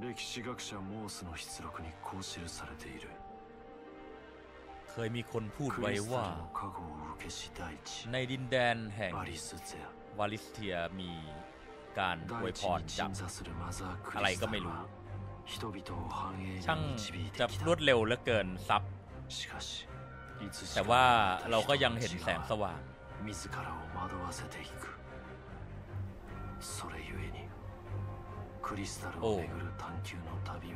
歴史学者モースの筆録にこう記されている。เคยมีคนพูดไว้ว่าในดินแดนแห่งวาลิสเทียมีการอวยพรจากอะไรก็ไม่รู้ช่างจะรวดเร็วเหลือเกินซับแต่ว่าเราก็ยังเห็นแสงสว่างโอ้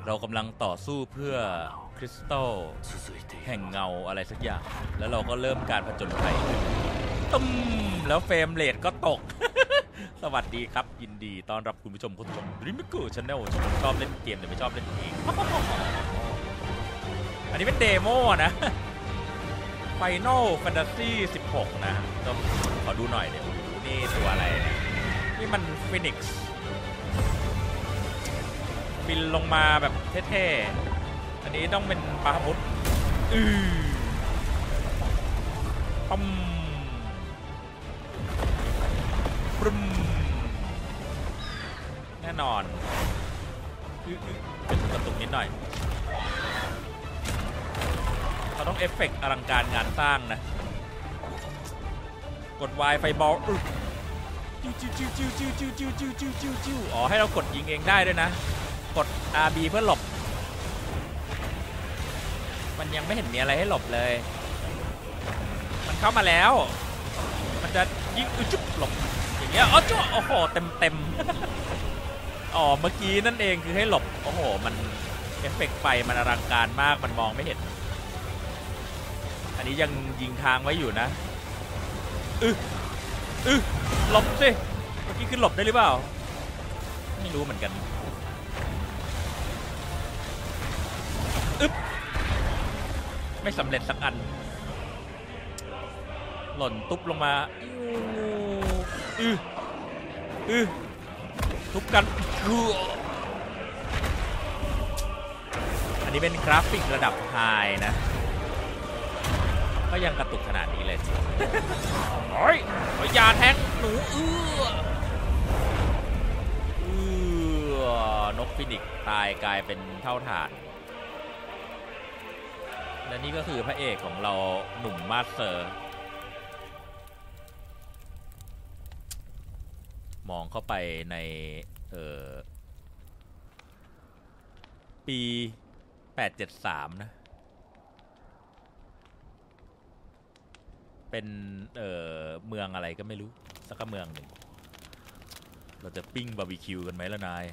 เรากำลังต่อสู้เพื่อคริสตัลแห่งเงาอะไรสักอย่างแล้วเราก็เริ่มการผจญภัยตึ้มแล้วเฟรมเรทก็ตก สวัสดีครับยินดีต้อนรับคุณผู้ชมเข้าสู่ Dreammaker Channel ชอบเล่นเกมแต่ไม่ชอบเล่นเอง อันนี้เป็นเดโมนะ Final Fantasy 16 นะต้องขอดูหน่อยเดี๋ยวนี่ตัวอะไรนะนี่มันฟินิกซ์บินลงมาแบบเท่ๆอันนี้ต้องเป็นปลาบุตรปั๊มปรึมแน่นอนเป็นกระตุกนิดหน่อยเขาต้องเอฟเฟกต์อลังการงานสร้างนะกดวายไฟบอลจิ้วอ๋อให้เรากดยิงเองได้ด้วยนะกด RB เพื่อหลบมันยังไม่เห็นมีอะไรให้หลบเลยมันเข้ามาแล้วมันจะยิงจุ๊บหลบอย่างเงี้ยอ๋อจุ๊บโอ้โหเต็ม อ๋อเมื่อกี้นั่นเองคือให้หลบโอ้โหมันเอฟเฟกต์ไฟมันอลังการมากมันมองไม่เห็นอันนี้ยังยิงทางไว้อยู่นะหลบสิเมื่อกี้คือหลบได้หรือเปล่าไม่รู้เหมือนกันไม่สำเร็จสักอันหล่นตุ๊บลงมาทุบกันอันนี้เป็นกราฟิกระดับไฮนะก็ยังกระตุกขนาดนี้เลยโอ้ยยาแทงหนูนกฟินิกซ์ตายกลายเป็นเท่าฐานและนี่ก็คือพระเอกของเราหนุ่มมาสเตอร์มองเข้าไปในปี873นะเป็นเมืองอะไรก็ไม่รู้สักเมืองหนึ่งเราจะปิ้งบาร์บีคิวกันไหมล่ะนาย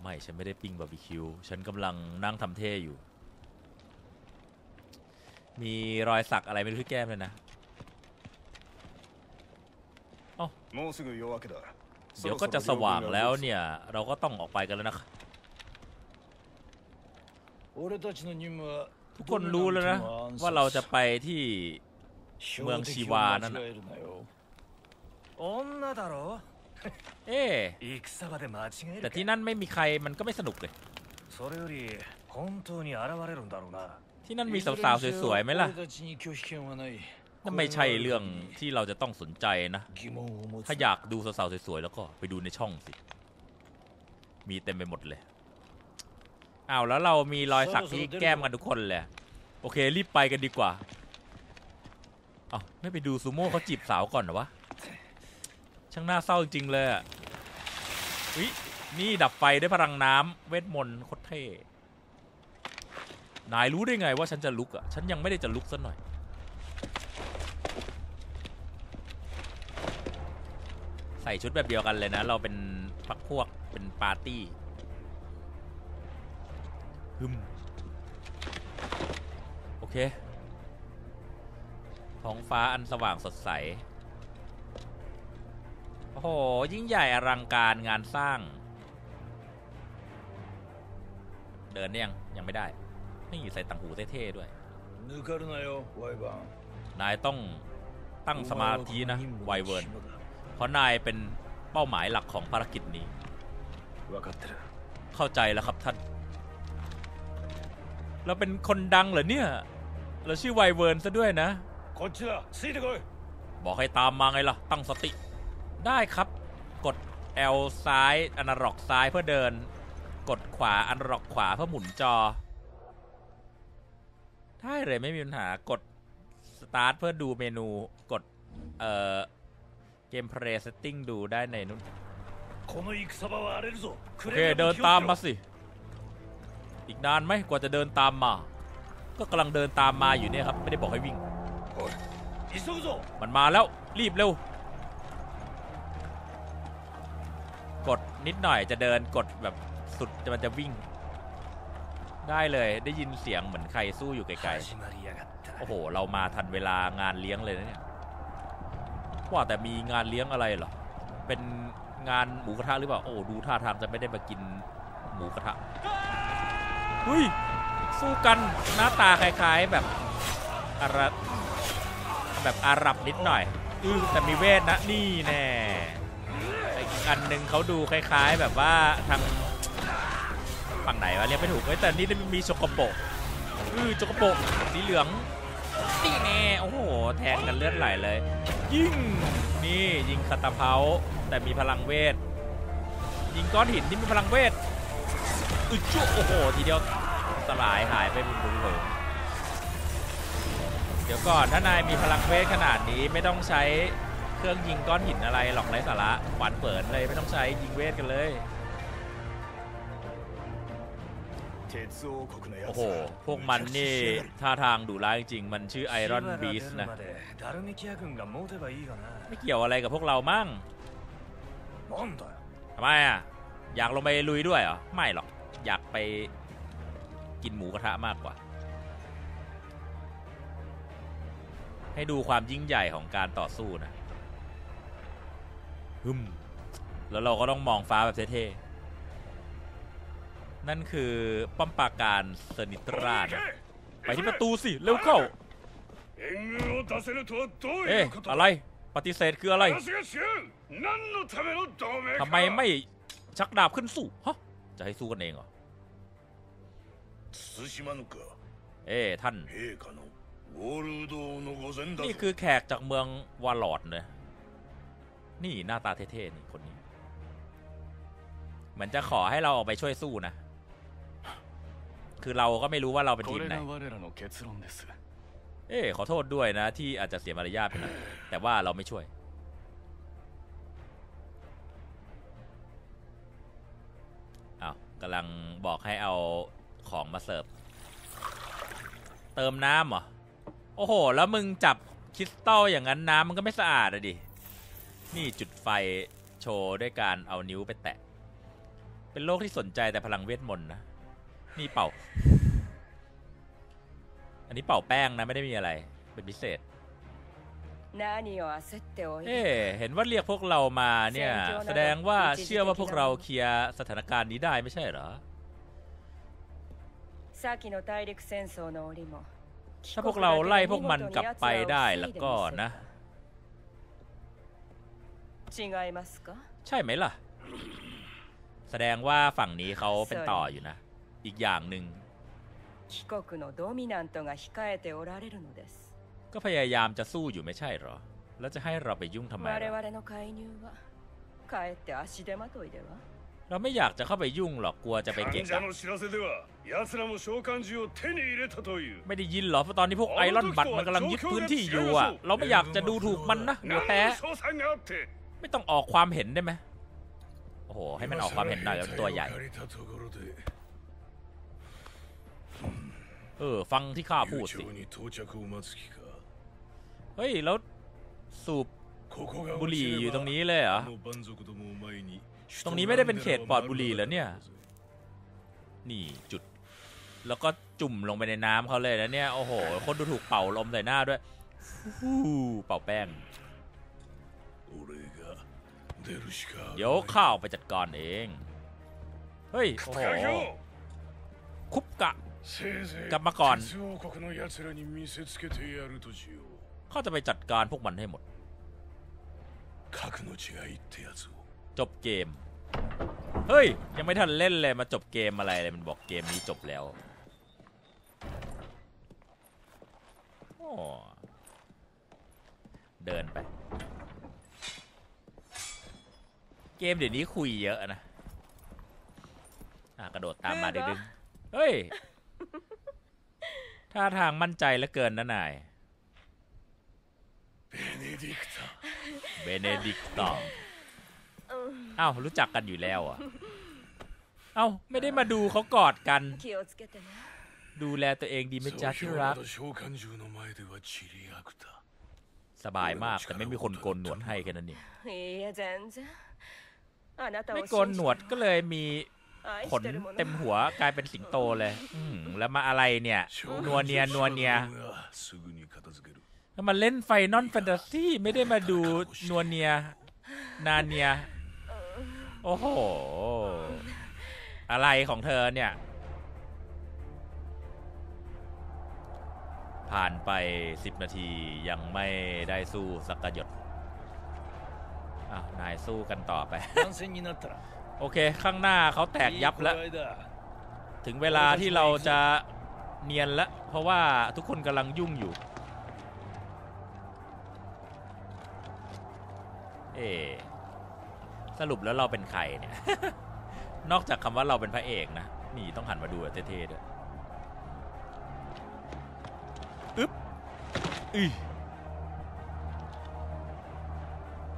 ไม่ฉันไม่ได้ปิ้งบาร์บีคิวฉันกำลังนั่งทำเท่อยู่มีรอยสักอะไรไม่รู้ที่แก้มเลยนะเดี๋ยวก็จะสว่างแล้วเนี่ยเราก็ต้องออกไปกันแล้วนะทุกคนรู้แล้วนะว่าเราจะไปที่เมืองชีวานั่นนะแต่ที่นั่นไม่มีใครมันก็ไม่สนุกเลยที่นั่นมีสาวๆสวยๆไหมล่ะนั่นไม่ใช่เรื่องที่เราจะต้องสนใจนะถ้าอยากดูสาวๆสวยๆแล้วก็ไปดูในช่องสิมีเต็มไปหมดเลยอ้าวแล้วเรามีรอยสักที่แก้มกันทุกคนเลยโอเครีบไปกันดีกว่าอ้าวไม่ไปดูซูโม่เขาจีบสาวก่อนเหรอวะช่างน่าเศร้าจริงเลยอุ๊ยนี่ดับไฟด้วยพลังน้ำเวทมนต์โคตรเท่นายรู้ได้ไงว่าฉันจะลุกอ่ะฉันยังไม่ได้จะลุกสักหน่อยใส่ชุดแบบเดียวกันเลยนะเราเป็นพักพวกเป็นปาร์ตี้โอเคท้องฟ้าอันสว่างสดใสโอ้โหยิ่งใหญ่อลังการงานสร้างเดินยังไม่ได้นี่ใส่ต่างหูเท่ๆด้วยนายต้องตั้งสมาธินะไวเวิร์นเพราะนายเป็นเป้าหมายหลักของภารกิจนี้เข้าใจแล้วครับท่านเราเป็นคนดังเหรอเนี่ยเราชื่อไวเวิร์นซะด้วยนะบอกให้ตามมาไงล่ะตั้งสติได้ครับกด L ซ้ายอนาล็อกซ้ายเพื่อเดิน กดขวาอันล็อกขวาเพื่อหมุนจอได้เลยไม่มีปัญหากดสตาร์ทเพื่อดูเมนูกดเกมเพลย์เซตติ้งดูได้ในนู้นโอเคเดินตามมาสิอีกนานไหมกว่าจะเดินตามมาก็กำลังเดินตามมาอยู่เนี่ยครับไม่ได้บอกให้วิ่งมันมาแล้วรีบเร็วกดนิดหน่อยจะเดินกดแบบสุดมันจะวิ่งได้เลยได้ยินเสียงเหมือนใครสู้อยู่ไกลๆโอ้โหเรามาทันเวลางานเลี้ยงเลยนะเนี่ยว่าแต่มีงานเลี้ยงอะไรเหรอเป็นงานหมูกระทะหรือเปล่าโอ้ดูท่าทางจะไม่ได้มากินหมูกระทะเฮ้ยสู้กันหน้าตาคล้ายๆแบบอะไรแบบอาหรับนิดหน่อยแต่มีเวทนะนี่แน่อีกอันหนึ่งเขาดูคล้ายๆแบบว่าทางฝั่งไหนวะเรียกไม่ถูกแต่นี่มีโจโกโปะโจโกโปะสีเหลืองนี่แน่โอ้โหแทงกันเลือดไหลเลยยิงนี่ยิงคาตาเพาแต่มีพลังเวทยิงก้อนหินที่มีพลังเวทจุ๊โอ้โหทีเดียวสลายหายไปบุญเลยเดี๋ยวก่อนถ้านายมีพลังเวทขนาดนี้ไม่ต้องใช้เครื่องยิงก้อนหินอะไรหรอกไร้สาระหวานเปิดเลยไม่ต้องใช้ยิงเวทกันเลยโอ้โหพวกมันนี่ท่าทางดุร้ายจริงมันชื่อไอรอนบีสนะไม่เกี่ยวอะไรกับพวกเรามั่งทำไมอ่ะอยากลงไปลุยด้วยเหรอไม่หรอกอยากไปกินหมูกระทะมากกว่าให้ดูความยิ่งใหญ่ของการต่อสู้นะแล้วเราก็ต้องมองฟ้าแบบเท่ๆนั่นคือป้อมปราการเซนิตราดไปที่ประตูสิเร็วเข้าเอ๊ะอะไรปฏิเสธคืออะไรทำไมไม่ชักดาบขึ้นสู้ฮะจะให้สู้กันเองเหรอเอ๊ะท่านนี่คือแขกจากเมืองวาลอดเลยนี่หน้าตาเท่ๆนี่คนนี้เหมือนจะขอให้เราออกไปช่วยสู้นะคือเราก็ไม่รู้ว่าเราเป็นทีมไหนเอ๊ะขอโทษด้วยนะที่อาจจะเสียมารยาทไปหน่อยแต่ว่าเราไม่ช่วยกำลังบอกให้เอาของมาเสิร์ฟเติมน้ำเหรอโอ้โหแล้วมึงจับคริสตัลอย่างนั้นน้ำมันก็ไม่สะอาดอะดินี่จุดไฟโชว์ด้วยการเอานิ้วไปแตะเป็นโลกที่สนใจแต่พลังเวทมนต์นะนี่เป่าอันนี้เป่าแป้งนะไม่ได้มีอะไรเป็นพิเศษเห็นว่าเรียกพวกเรามาเนี่ยแสดงว่าเชื่อว่าพวกเราเคลียร์สถานการณ์นี้ได้ไม่ใช่เหรอถ้าพวกเราไล่พวกมันกลับไปได้แล้วก็นะใช่ไหมล่ะแสดงว่าฝั่งนี้เขาเป็นต่ออยู่นะอีกอย่างหนึ่งก็พยายามจะสู้อยู่ไม่ใช่หรอแล้วจะให้เราไปยุ่งทำไมเราไม่อยากจะเข้าไปยุ่งหรอกกลัวจะไปเกะกะไม่ได้ยินหรอเพราะตอนนี้พวกไอรอนบัตมันกำลังยึดพื้นที่อยู่อ่ะเราไม่อยากจะดูถูกมันนะเดี๋ยวแพ้ไม่ต้องออกความเห็นได้ไหมโอ้โหให้มันออกความเห็นหน่อยตัวใหญ่ฟังที่ข้าพูดสิเฮ้ยแล้วสูบบุหรี่อยู่ตรงนี้เลยเหรอตรงนี้ไม่ได้เป็นเขตปลอดบุหรี่แล้วเนี่ยนี่จุดแล้วก็จุ่มลงไปในน้ำเขาเลยนะเนี่ยโอ้โหคนดูถูกเป่าลมใส่หน้าด้วยเป่าแป้งเดี๋ยวข้าไปจัดการเองเฮ้ยโอ้โหคุบกะกลับมาก่อนเขาจะไปจัดการพวกมันให้หมดจบเกมเฮ้ยยังไม่ทันเล่นเลยมาจบเกมอะไรเลยมันบอกเกมนี้จบแล้วเดินไปเกมเดี๋ยวนี้คุยเยอะนะ กระโดดตามมาดึงเฮ้ยท่าทางมั่นใจเหลือเกินนะนายเบเนดิกตอเอ้ารู้จักกันอยู่แล้วอ่ะเอ้าไม่ได้มาดูเขากอดกันดูแลตัวเองดีไหมจ๊ะที่รักสบายมากแต่ไม่มีคนโกนหนวดให้แค่นั้นเองไม่โกนหนวดก็เลยมีขนเต็มหัวกลายเป็นสิงโตเลยแล้วมาอะไรเนี่ยนัวเนียแล้วมาเล่นไฟนอลแฟนตาซีไม่ได้มาดูนัวเนียนาเนียโอ้โหอะไรของเธอเนี่ยผ่านไป10 นาทียังไม่ได้สู้สักหยดนายสู้กันต่อไปโอเคข้างหน้าเขาแตกยับแล้วถึงเวลาที่เราจะเนียนแล้วเพราะว่าทุกคนกำลังยุ่งอยู่สรุปแล้วเราเป็นใครเนี่ย นอกจากคำว่าเราเป็นพระเอกนะนี่ต้องหันมาดูเท่ๆด้วยอึ๊บ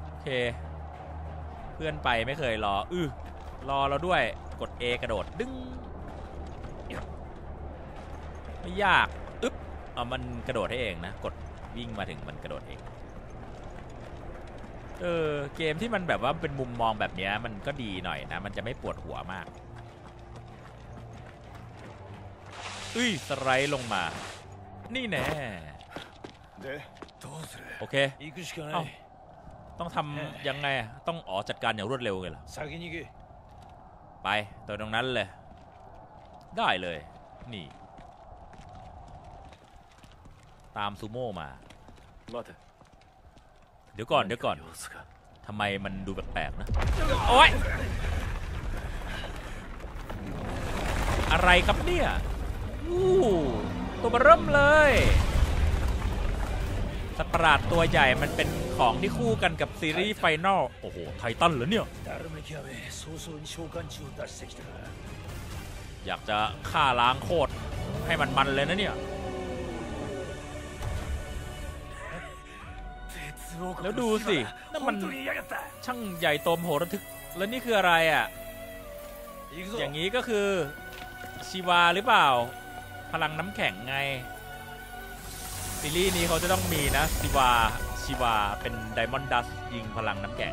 โอเคเพื่อนไปไม่เคยรอรอเราด้วยกด A กระโดดดึงไม่ยากอึ๊บเอามันกระโดดให้เองนะกดวิ่งมาถึงมันกระโดดเองเกมที่มันแบบว่าเป็นมุมมองแบบนี้มันก็ดีหน่อยนะมันจะไม่ปวดหัวมากสไลด์ลงมานี่แน่โอเคต้องทำยังไงต้องจัดการอย่างรวดเร็วเลยเหรอไปตัวตรงนั้นเลยได้เลยนี่ตามซูโม่มาเดี๋ยวก่อนทำไมมันดูแปลกๆนะโอ๊ยอะไรครับเนี่ยตัวเริ่มเลยสัตว์ประหลาดตัวใหญ่มันเป็นของที่คู่กันกับซีรีส์ไฟนอลโอ้โหไททันเหรอเนี่ยอยากจะฆ่าล้างโคตรให้มันเลยนะเนี่ยแล้วดูสินั่นมันช่างใหญ่โตมโหฬารทึกแล้วนี่คืออะไรอ่ะอย่างนี้ก็คือชีวาหรือเปล่าพลังน้ำแข็งไงซีรีส์นี้เขาจะต้องมีนะชีวาเป็นไดมอนด์ดัสยิงพลังน้ำแข็ง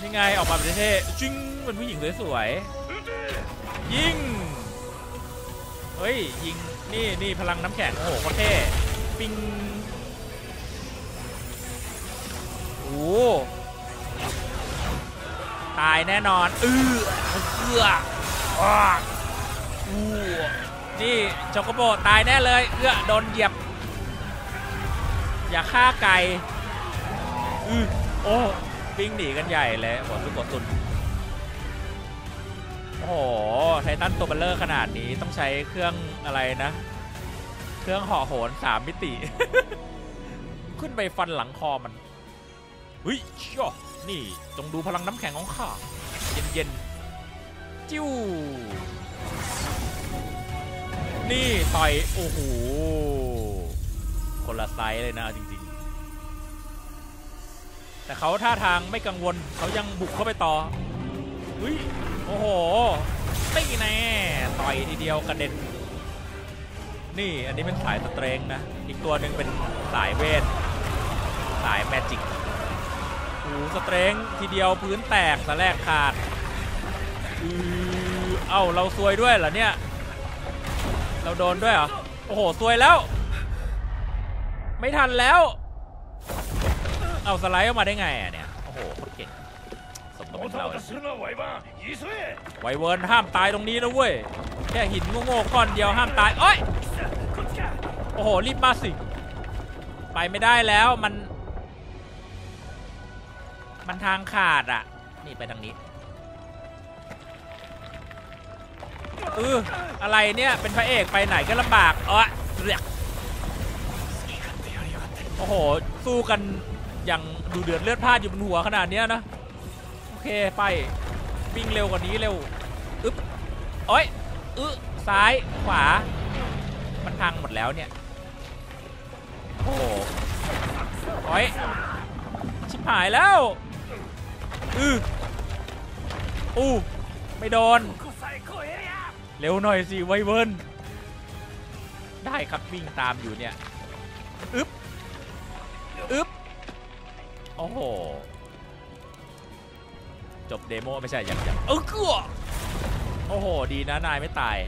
นี่ไงออกมาเป็นเท่ๆจึ้งเป็นผู้หญิงสวยๆยิงเฮ้ยยิงนี่พลังน้ำแข็งโอ้โหโคตรเท่ปิงโอ้ตายแน่นอนนี่ช็อกโกโบตายแน่เลยโดนเหยียบอย่าฆ่าไก่โอ้วิ่งหนีกันใหญ่เลยหัวซุกหัวซุนโอ้โหไททันตัวเบลเลอร์ขนาดนี้ต้องใช้เครื่องอะไรนะเครื่องห่อโหน3 มิติ ขึ้นไปฟันหลังคอมันอุ้ยช่อนี่จงดูพลังน้ำแข็งของข้าเย็นๆจิ้วนี่ต่อยโอ้โหคนละไซส์เลยนะจริงๆแต่เขาท่าทางไม่กังวลเขายังบุกเข้าไปต่ออุ้ยโอ้โหไม่แน่ต่อยทีเดียวกระเด็นนี่อันนี้เป็นสายสเตรนนะอีกตัวหนึ่งเป็นสายเวทสายแมจิกสเตรงทีเดียวพื้นแตกสะแลกขาดเอ้าเราซวยด้วยเหรอเนี่ยเราโดนด้วยเหรอโอ้โหซวยแล้วไม่ทันแล้วเอาสไลด์ออกมาได้ไงอ่ะเนี่ยโอ้โหโคตรเก่งสมกับเป็นเราไวเวิร์นห้ามตายตรงนี้นะเว้ยแค่หินโง่ๆก้อนเดียวห้ามตายโอ๊ยโอ้โหรีบมาสิไปไม่ได้แล้วมันทางขาดอ่ะนี่ไปทางนี้อะไรเนี่ยเป็นพระเอกไปไหนก็ลำบากโอ้โหสู้กันอย่างดูเดือดเลือดพล่านอยู่บนหัวขนาดเนี้ยนะโอเคไปวิ่งเร็วกว่านี้เร็ว โอ้ยซ้ายขวามันพังหมดแล้วเนี่ยโอ้ยชิบหายแล้วไม่โดนเร็วหน่อยสิไวเวิร์นได้ครับวิ่งตามอยู่เนี่ยโอ้โหจบเดโมไม่ใช่ยังโอ้โหดีนะนายไม่ตาย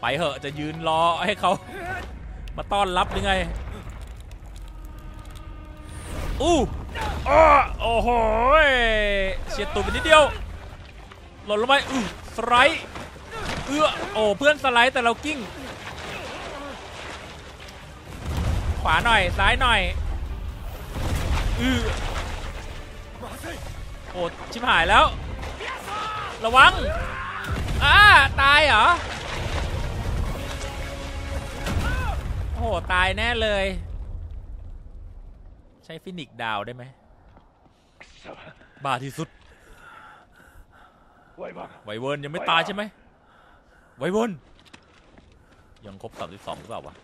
ไปเหอะจะยืนรอให้เขามาต้อนรับยังไงโอ้โหเฉียดตูดไปนิดเดียวหล่นลงไปสไลด์โอ้เพื่อนสไลด์แต่เรากิ้งขวาหน่อยซ้ายหน่อยโอ้ชิบหายแล้วระวังตายเหรอโอ้โหตายแน่เลยใช้ฟินิกดาวได้ไหมบ้าที่สุดไวเวิร์นยังไม่ตายใช่ไหมไวเวิร์นยังครบ32หรือเปล่าวะ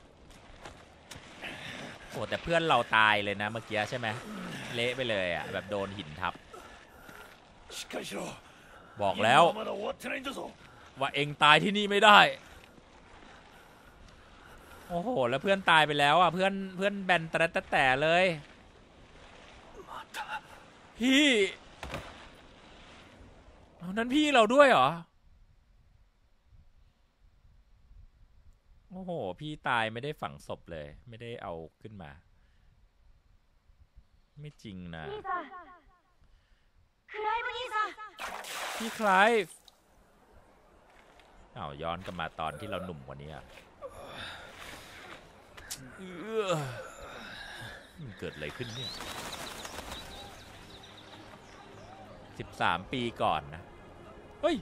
โอ้แต่เพื่อนเราตายเลยนะเมื่อกี้ใช่ไหมเละไปเลยอ่ะแบบโดนหินทับบอกแล้วว่าเองตายที่นี่ไม่ได้โอ้โหแล้วเพื่อนตายไปแล้วอ่ะเพื่อนแบนแต่เลยพี่นั้นพี่เราด้วยเหรอโอ้โหพี่ตายไม่ได้ฝังศพเลยไม่ได้เอาขึ้นมาไม่จริงนะพี่คลายเอาย้อนกลับมาตอนที่เราหนุ่มกว่านี้อ่ะมันเกิดอะไรขึ้นเนี่ย13 ปีก่อนนะเฮ้ย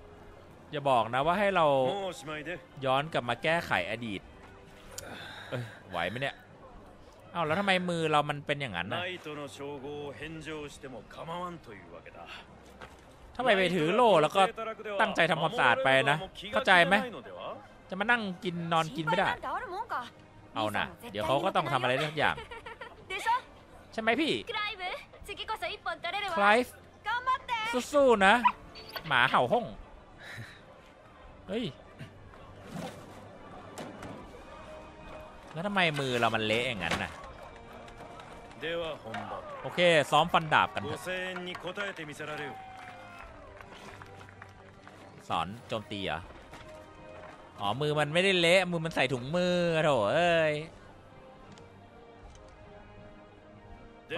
อย่าบอกนะว่าให้เราย้อนกลับมาแก้ไขอดีตไหวไหมเนี่ยเอาแล้วทำไมมือเรามันเป็นอย่างนั้นนะถ้าไปถือโล่แล้วก็ตั้งใจทำความสะอาดไปนะเข้าใจไหมจะมานั่งกินนอนกินไม่ได้เอานะเดี๋ยวเขาก็ต้องทำอะไรสักอย่างใช่ไหมพี่ไคลฟ์สู้ๆนะหมาเห่าห้องเฮ้ยแล้วทำไมมือเรามันเละอย่างนั้นนะโอเคซ้อมฟันดาบกันสอนโจมตีเหรออ๋อมือมันไม่ได้เละมือมันใส่ถุงมือโถเอ้ยเ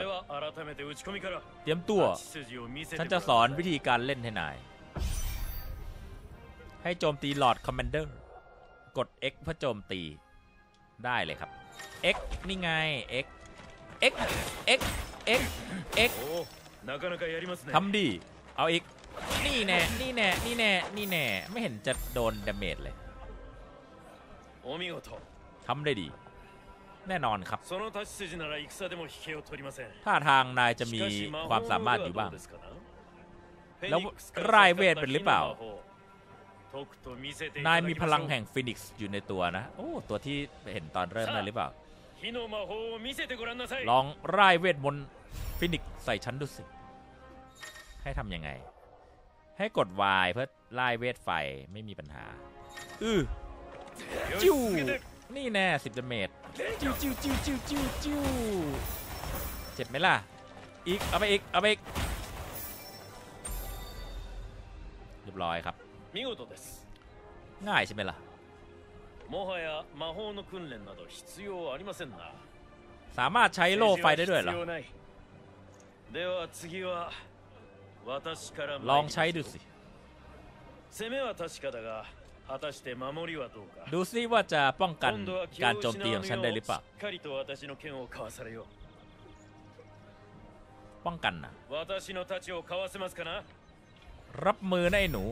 ตรียมตัวฉันจะสอนวิธีการเล่นให้นายให้โจมตีหลอดคอมมานเดอร์กด X เพื่อโจมตีได้เลยครับ X นี่ไง X X X X X ทำดีเอาอีกนี่แน่นี่แน่นี่แน่นี่แน่ไม่เห็นจะโดนดาเมจเลยทำได้ดีแน่นอนครับท่าทางนายจะมีความสามารถอยู่บ้างแล้วรายเวทเป็นหรือเปล่านายมีพลังแห่งฟีนิกซ์อยู่ในตัวนะโอ้ตัวที่เห็นตอนเริ่มนั่นหรือเปล่าลองรายเวทมนต์ฟีนิกซ์ใส่ฉันดูสิให้ทำยังไงให้กด Y เพื่อรายเวทไฟไม่มีปัญหาจิ้วนี่แน่10 ดาเมจจิ้วเจ็บไหมล่ะอีกเอาไปอีกเอาไปอีกเรียบร้อยครับง่ายใช่ไหมล่ะสามารถใช้โล่ไฟได้ด้วยเหรอลองใช้ดูสิดูสิว่าจะป้องกันการโจมตีของฉันได้หรือเปล่าป้องกันนะรับมือนะไอ้หนู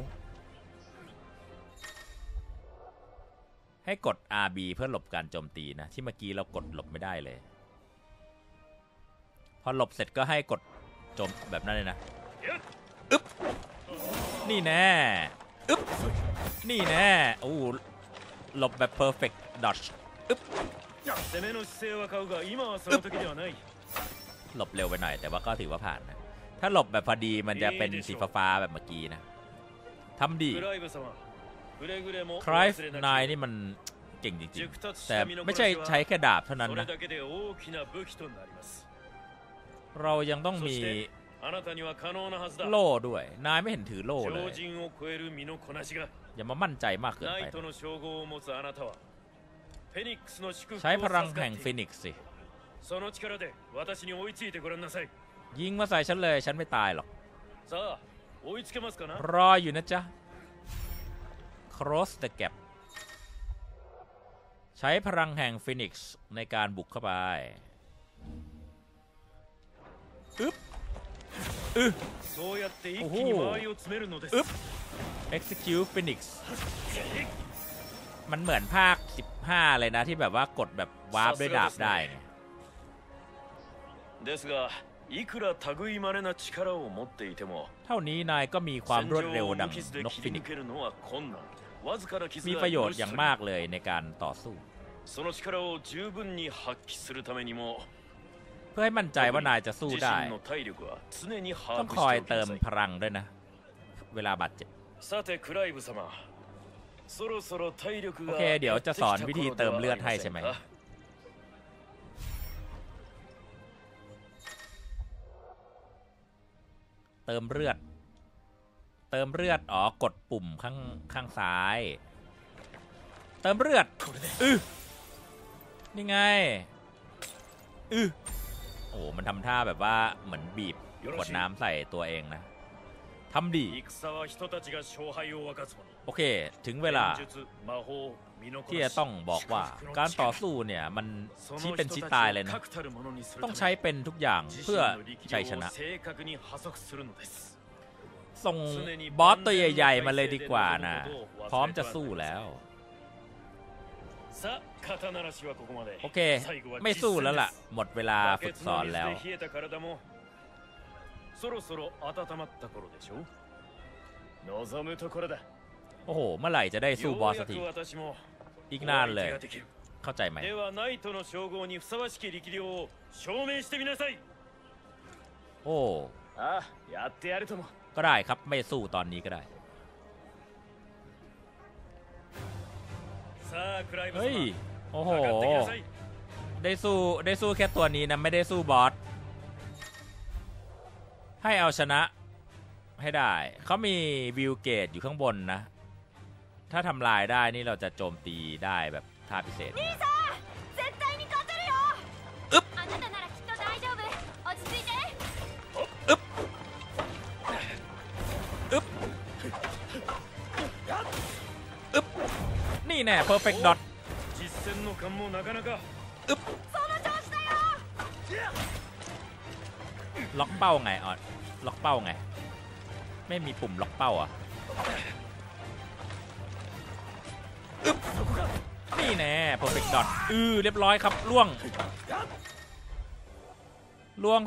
ให้กด RB เพื่อหลบการโจมตีนะที่เมื่อกี้เรากดหลบไม่ได้เลยพอหลบเสร็จก็ให้กดโจมแบบนั้นเลยนะนี่แน่ อึ๊บนี่แน่โอ้หลบแบบเพอร์เฟกต์ดอชอึ๊บหลบเร็วไปหน่อยแต่ว่าก็ถือว่าผ่านนะถ้าหลบแบบพอดีมันจะเป็นสีฟ้าแบบเมื่อกี้นะทำดีคราฟนายนี่มันเก่งจริงๆแต่ไม่ใช่ใช้แค่ดาบเท่านั้นนะเรายังต้องมีโล่ด้วยนายไม่เห็นถือโล่เลยอย่ามามั่นใจมากเกินไปใช้พลังแห่งฟีนิกซ์สิยิงมาใส่ฉันเลยฉันไม่ตายหรอกรออยู่นะจ๊ะ cross the gap ใช้พลังแห่งฟีนิกซ์ในการบุกเข้าไปอึ๊บอึ๊บโอ้โหอึ๊บ execute phoenix มันเหมือนภาค15เลยนะที่แบบว่ากดแบบวาร์ปด้วยดาบได้เท่านี้นายก็มีความรวดเร็วดังนกฟินิกซ์มีประโยชน์อย่างมากเลยในการต่อสู้เพื่อให้มั่นใจว่านายจะสู้ได้ต้องคอยเติมพลังด้วยนะเวลาบาดเจ็บโอเคเดี๋ยวจะสอนวิธีเติมเลือดให้ใช่ไหมเติมเลือดอ๋อกดปุ่มข้างซ้ายเติมเลือดนี่ไงโอ้มันทำท่าแบบว่าเหมือนบีบกดน้ำใส่ตัวเองนะทำดีโอเคถึงเวลาที่จะต้องบอกว่าการต่อสู้เนี่ยมันชี้เป็นชี้ตายเลยนะต้องใช้เป็นทุกอย่างเพื่อชัยชนะส่งบอสตัวใหญ่ๆมาเลยดีกว่านะพร้อมจะสู้แล้วโอเคไม่สู้แล้วล่ะหมดเวลาฝึกสอนแล้วโอ้โหเมื่อไหร่จะได้สู้บอสสักทีอีกนานเลยเข้าใจไหมโอ้ก็ได้ครับไม่สู้ตอนนี้ก็ได้เฮ้ยโอ้โหได้สู้แค่ตัวนี้นะไม่ได้สู้บอสให้เอาชนะให้ได้เขามีวิวเกตอยู่ข้างบนนะถ้าทำลายได้นี่เราจะโจมตีได้แบบท่าพิเศษอึ๊บอึ๊บอึ๊บอึ๊บนี่แน่เพอร์เฟกต์ดอทอึ๊บล็อกเป้าไงออดล็อกเป้าไงไม่มีปุ่มล็อกเป้าอ่ะอึ๊บนี่แน่เพอร์เฟกต์ดอทเรียบร้อยครับล่วง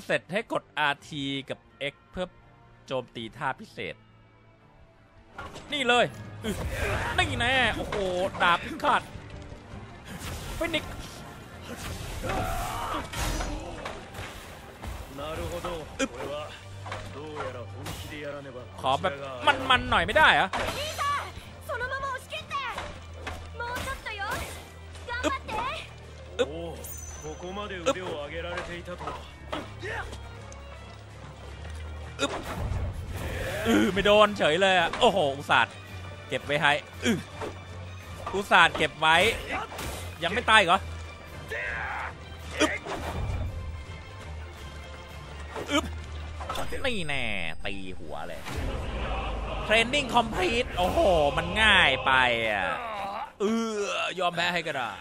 เสร็จให้กด RT กับ X เพื่อโจมตีท่าพิเศษนี่เลยนี่แน่โอ้โหดาบพิฆาตฟินิกซ์อึ๊บขอแบบมันหน่อยไม่ได้เหรออึ๊บอึ๊บไม่โดนเฉยเลยโอ้โหอุตส่าห์เก็บไว้ให้อุตส่าห์เก็บไว้ยังไม่ตายเหรออึ๊บนี่แน่ตีหัวเลยเทรนนิ่งคอมพลีทโอ้โหมันง่ายไปอ่ะยอมแพ้ให้ก็ได้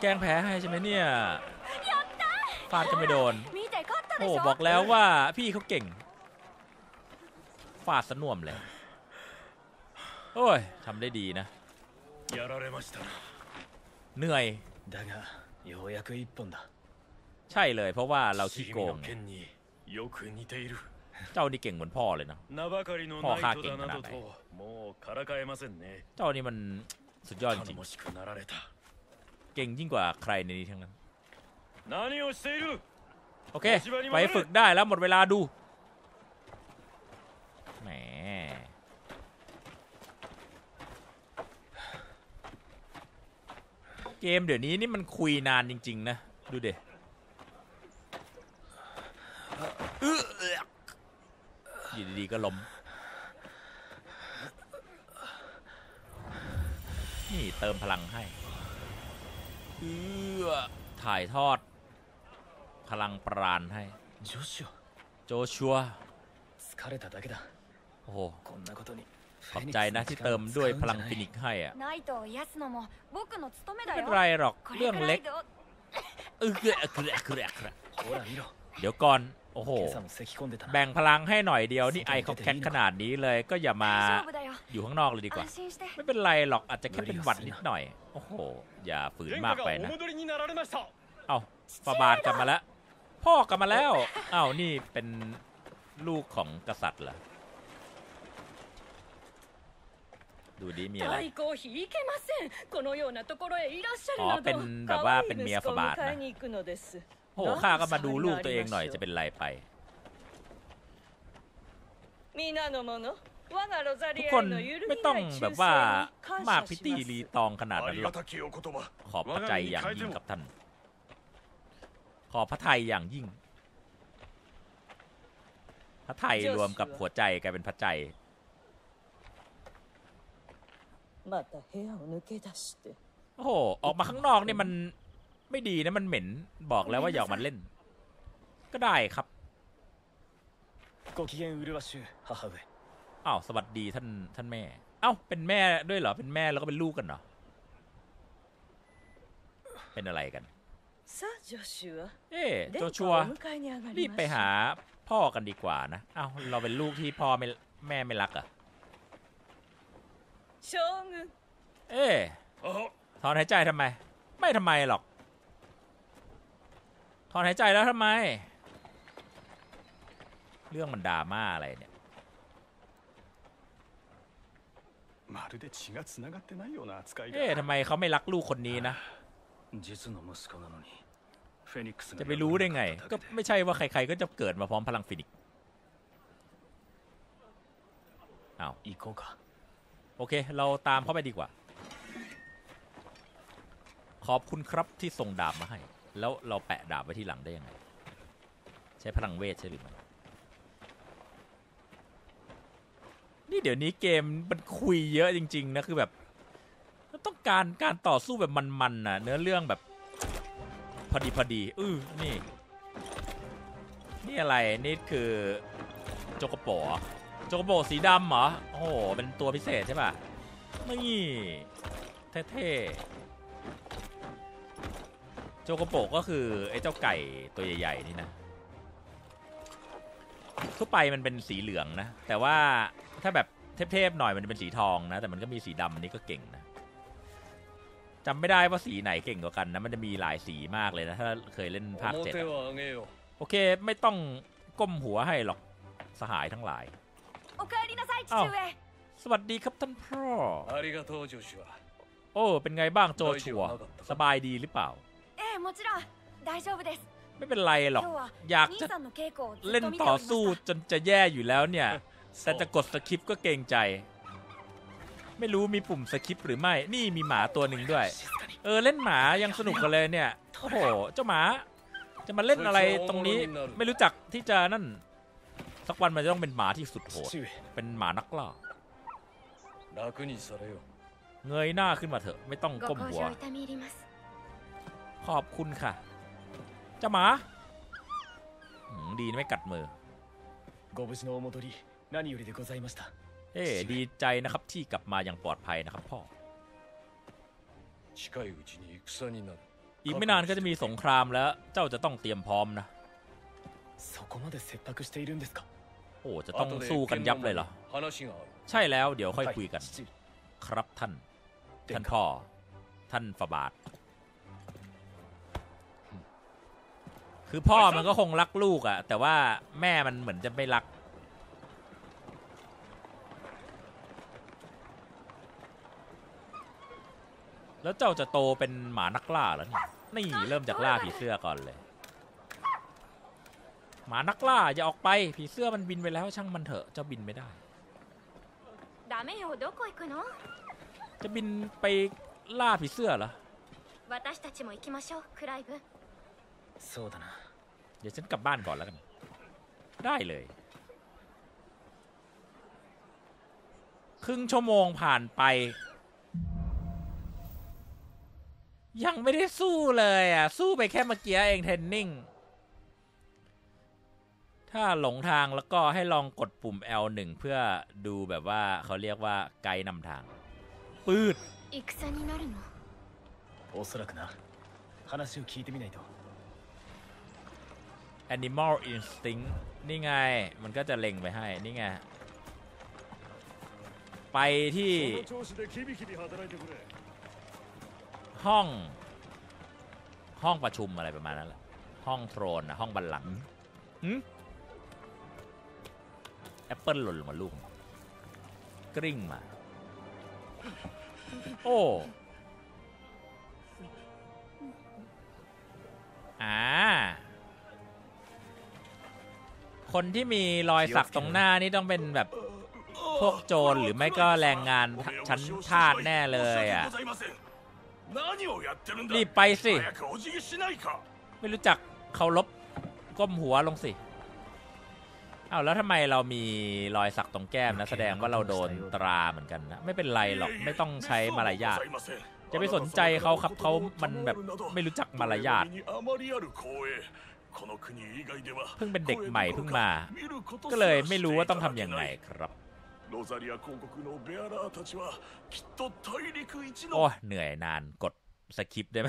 แกล้งแพ้ให้ใช่ไหมเนี่ยฟาดก็ไม่โดนโอ้บอกแล้วว่าพี่เขาเก่งฟาดสน่วมเลยโอ้ยทำได้ดีนะเหนื่อยใช่เลยเพราะว่าเราขี้โกง เจ้านี่เก่งเหมือนพ่อเลยนะพ่อข้าเก่งขนาดไหนเจ้านี่มันสุดยอดจริงเก่งยิ่งกว่าใครในนี้ทั้งนั้นโอเคไปฝึกได้แล้วหมดเวลาดูแหมเกมเดี๋ยวนี้นี่มันคุยนานจริงๆนะดูเด็กอยู่ดีๆก็ล้มนี่เติมพลังให้ถ่ายทอดพลังปราณให้โจชัวโอ้โหขอบใจนะที่เติมด้วยพลังฟินิกให้อะไม่เป็นไรหรอกเรื่องเล็กเดี๋ยวก่อนโอ้โหแบ่งพลังให้หน่อยเดียวนี่ไอเขาแข็งขนาดนี้เลยก็อย่ามาอยู่ข้างนอกเลยดีกว่าไม่เป็นไรหรอกอาจจะแค่เป็นหวัดนิดหน่อยโอ้โหอย่าฝืนมากไปนะเอาฟาบาดกลับมาแล้วพ่อกลับมาแล้วอ้าวนี่เป็นลูกของกษัตริย์เหรอดูดิมีอะไรอ๋อเป็นแบบว่าเป็นเมียฟาบาดนะโอ้ข้าก็มาดูลูกตัวเองหน่อยจะเป็นไรไปทุกคนไม่ต้องแบบว่ามากพิตี้รีตองขนาดนั้นหรอกขอบพระทัยอย่างยิ่งกับท่านขอบพระทัยอย่างยิ่งพระทัยรวมกับหัวใจกลายเป็นพระใจโอ้โหออกมาข้างนอกนี่มันไม่ดีนะมันเหม็นบอกแล้วว่าอย่ามันเล่นก็ได้ครับอ้าวสวัสดีท่านแม่เอ้าเป็นแม่ด้วยเหรอเป็นแม่แล้วก็เป็นลูกกันเหรอเป็นอะไรกันโจชัวรีบไปหาพ่อกันดีกว่านะเอ้าเราเป็นลูกที่พ่อแม่ไม่รักอ่ะถอนหายใจทำไมไม่ทำไมหรอกถอนหายใจแล้วทำไมเรื่องมันดราม่าอะไรเนี่ยทำไมเขาไม่รักลูกคนนี้นะจะไปรู้ได้ไงก็ไม่ใช่ว่าใครๆก็จะเกิดมาพร้อมพลังฟินิกซ์อ้าวโอเคเราตามเข้าไปดีกว่าขอบคุณครับที่ส่งดาบมาให้แล้วเราแปะดาบไว้ที่หลังได้ยังไงใช้พลังเวทใช่หรือไม่นี่เดี๋ยวนี้เกมมันคุยเยอะจริงๆนะคือแบบต้องการต่อสู้แบบมันๆนะเนื้อเรื่องแบบพอดีนี่อะไรนี่คือโจกโปสีดำเหรอโอ้โหเป็นตัวพิเศษใช่ป่ะนี่เท่ๆโจโกโปก็คือไอ้เจ้าไก่ตัวใหญ่ๆนี่นะทั่วไปมันเป็นสีเหลืองนะแต่ว่าถ้าแบบเทพๆหน่อยมันเป็นสีทองนะแต่มันก็มีสีดำนี่ก็เก่งนะจำไม่ได้ว่าสีไหนเก่งกว่ากันนะมันจะมีหลายสีมากเลยนะถ้าเคยเล่นภาค7โอเคไม่ต้องก้มหัวให้หรอกสหายทั้งหลายสวัสดีครับท่านพ่อโอ้เป็นไงบ้างโจชัวสบายดีหรือเปล่าไม่เป็นไรหรอกอยากจะเล่นต่อสู้จนจะแย่อยู่แล้วเนี่ยแต่จะกดสคิปก็เกรงใจไม่รู้มีปุ่มสคิปหรือไม่นี่มีหมาตัวหนึ่งด้วยเล่นหมายังสนุกกันเลยเนี่ยโอ้โหเจ้าหมาจะมาเล่นอะไรตรงนี้ไม่รู้จักที่จะนั่นสักวันมันจะต้องเป็นหมาที่สุดโหดเป็นหมานักล่าเงยหน้าขึ้นมาเถอะไม่ต้องก้มหัวขอบคุณค่ะเจ้าหมาดีไม่กัดมือดีใจนะครับที่กลับมาอย่างปลอดภัยนะครับพ่ออีกไม่นานก็จะมีสงครามแล้วเจ้าจะต้องเตรียมพร้อมนะโอ้จะต้องสู้กันยับเลยเหรอใช่แล้วเดี๋ยวค่อยคุยกันครับท่านพ่อท่านฝาบาทคือพ่อมันก็คงรักลูกอ่ะแต่ว่าแม่มันเหมือนจะไม่รัก แล้วเจ้าจะโตเป็นหมานักล่าแล้วนี่เริ่มจากล่าผีเสื้อก่อนเลยหมานักล่าอย่าออกไปผีเสื้อมันบินไปแล้วช่างมันเถอะเจ้าบินไม่ได้จะบินไปล่าผีเสื้อเหรอเดี๋ยวฉันกลับบ้านก่อนแล้วกันได้เลยครึ่งชั่วโมงผ่านไปยังไม่ได้สู้เลยอ่ะสู้ไปแค่เมื่อกี้เองเทรนนิ่งถ้าหลงทางแล้วก็ให้ลองกดปุ่ม L1 เพื่อดูแบบว่าเขาเรียกว่าไกด์นำทางปืดAnimal Instinct นี่ไงมันก็จะเล็งไปให้นี่ไงไปที่ห้องประชุมอะไรประมาณนั้นแหละห้องโทรนห้องบัลลังก์แอปเปิลหล่นลงมาลูกกริ่งมาโอ้คนที่มีรอยสักตรงหน้านี่ต้องเป็นแบบพวกโจรหรือไม่ก็แรงงานชั้นทาสแน่เลยอ่ะรีบไปสิไม่รู้จักเคารพก้มหัวลงสิเอาแล้วทำไมเรามีรอยสักตรงแก้มนะแสดงว่าเราโดนตราเหมือนกันนะไม่เป็นไรหรอกไม่ต้องใช้มารยาทจะไปสนใจเขาครับเขามันแบบไม่รู้จักมารยาทเพิ่งเป็นเด็กใหม่เพิ่งมาก็เลยไม่รู้ว่าต้องทำอย่างไรครับโอ้เหนื่อยนานกดสคริปได้ไหม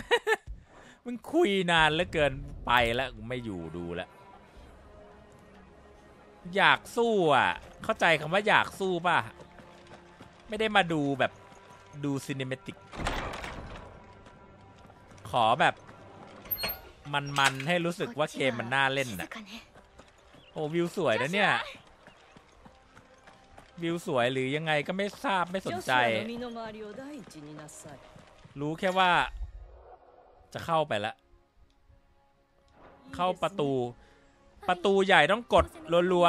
มึงคุยนานเหลือเกินไปแล้วไม่อยู่ดูแล้วอยากสู้อ่ะเข้าใจคำว่าอยากสู้ป่ะไม่ได้มาดูแบบดูซินิเมติกขอแบบมันให้รู้สึกว่าเกมมันน่าเล่นอ่ะโอ้วิวสวยนะเนี่ยวิวสวยหรือยังไงก็ไม่ทราบไม่สนใจรู้แค่ว่าจะเข้าไปละเข้าประตูใหญ่ต้องกดรัว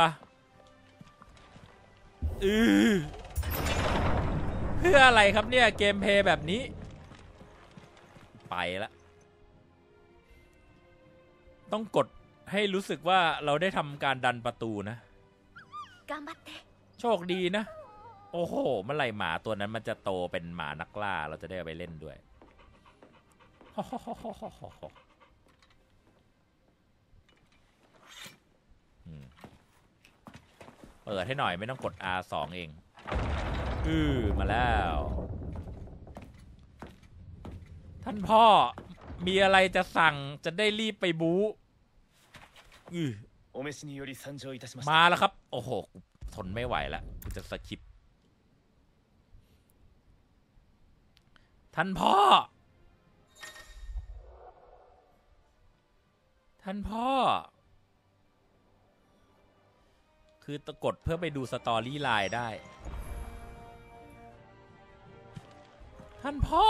ๆเพื่ออะไรครับเนี่ยเกมเพลย์แบบนี้ไปละต้องกดให้รู้สึกว่าเราได้ทำการดันประตูนะโชคดีนะโอ้โหเมื่อไหร่หมาตัวนั้นมันจะโตเป็นหมานักล่าเราจะได้ไปเล่นด้วยเปิดให้หน่อยไม่ต้องกด R2 เองมาแล้วท่านพ่อมีอะไรจะสั่งจะได้รีบไปบู๊มาแล้วครับโอ้โหทนไม่ไหวแล้วกูจะสกิปท่านพ่อคือตะกดเพื่อไปดูสตอรี่ไลน์ได้ท่านพ่อ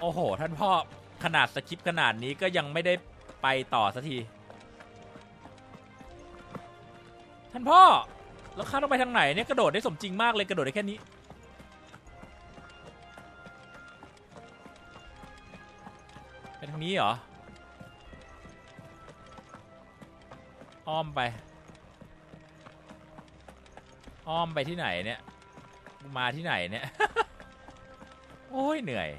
โอ้โหท่านพ่อขนาดสคริปต์ขนาดนี้ก็ยังไม่ได้ไปต่อสักทีท่านพ่อแล้วข้าต้องไปทางไหนเนี่ยกระโดดได้สมจริงมากเลยกระโดดได้แค่นี้ไปทางนี้เหรออ้อมไปที่ไหนเนี่ยมาที่ไหนเนี่ย โอ้ยเหนื่อย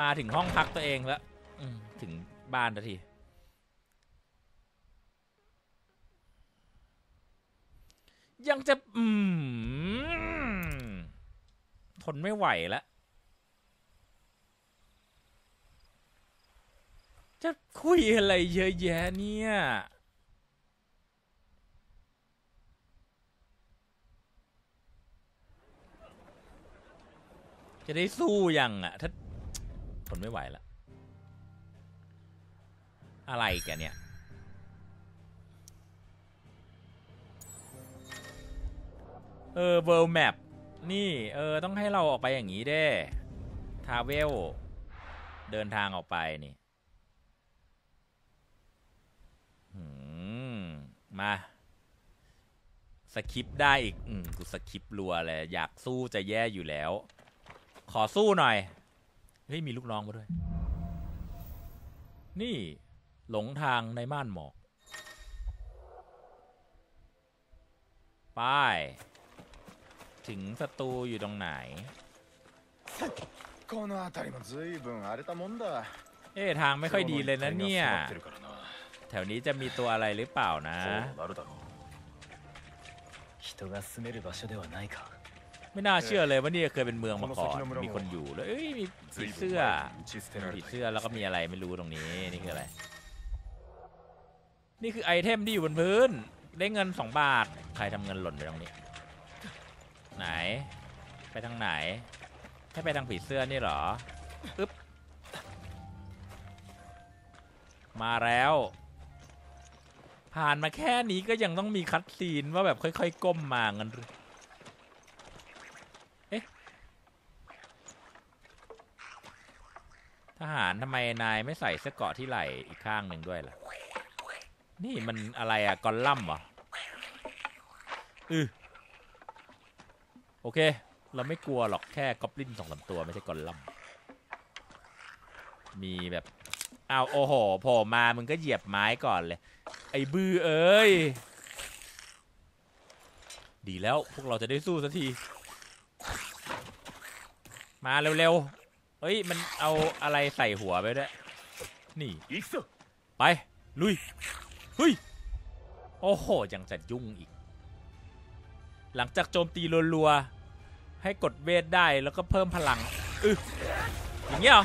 มาถึงห้องพักตัวเองแล้วถึงบ้านทันทียังจะทนไม่ไหวแล้วจะคุยอะไรเยอะแยะเนี่ยจะได้สู้ยังอ่ะถ้าทนไม่ไหวละอะไรแกเนี่ย world map นี่ต้องให้เราออกไปอย่างนี้เด้ travel เดินทางออกไปนี่มาสคิปได้อีกกูสคิปรัวเลยอยากสู้จะแย่อยู่แล้วขอสู้หน่อยเฮ้ยมีลูกน้องมาด้วยนี่หลงทางในม่านหมอกไปถึงศัตรูอยู่ตรงไหนทางไม่ค่อยดีเลยนะเนี่ยแถวนี้จะมีตัวอะไรหรือเปล่านะไม่น่าเชื่อเลยว่านี่เคยเป็นเมืองมาก่อนมีคนอยู่แล้วมีผีเสื้อแล้วก็มีอะไรไม่รู้ตรงนี้นี่คืออะไรนี่คือไอเทมที่อยู่บนพื้นได้เงิน2 บาทใครทำเงินหล่นไปตรงนี้ไหนไปทางไหนให้ไปทางผีเสื้อนี่หรออึ๊บมาแล้วผ่านมาแค่นี้ก็ยังต้องมีคัดซีนว่าแบบค่อยๆก้มมาเงินทหารทำไมนายไม่ใส่เสื้อเกราะที่ไหล่อีกข้างหนึ่งด้วยล่ะนี่มันอะไรอะกอลลัมเหรอโอเคเราไม่กลัวหรอกแค่ก๊อบลิน2-3 ตัวไม่ใช่กอลลัมมีแบบอ้าวโอ้โหโผล่มามึงก็เหยียบไม้ก่อนเลยไอ้บื้อเอ้ยดีแล้วพวกเราจะได้สู้สักทีมาเร็วๆเฮ้ยมันเอาอะไรใส่หัวไปด้วยนี่ไปลุยเฮ้ยโอ้โหยังจะยุ่งอีกหลังจากโจมตีรัวๆให้กดเวทได้แล้วก็เพิ่มพลังอย่างเงี้ยเหรอ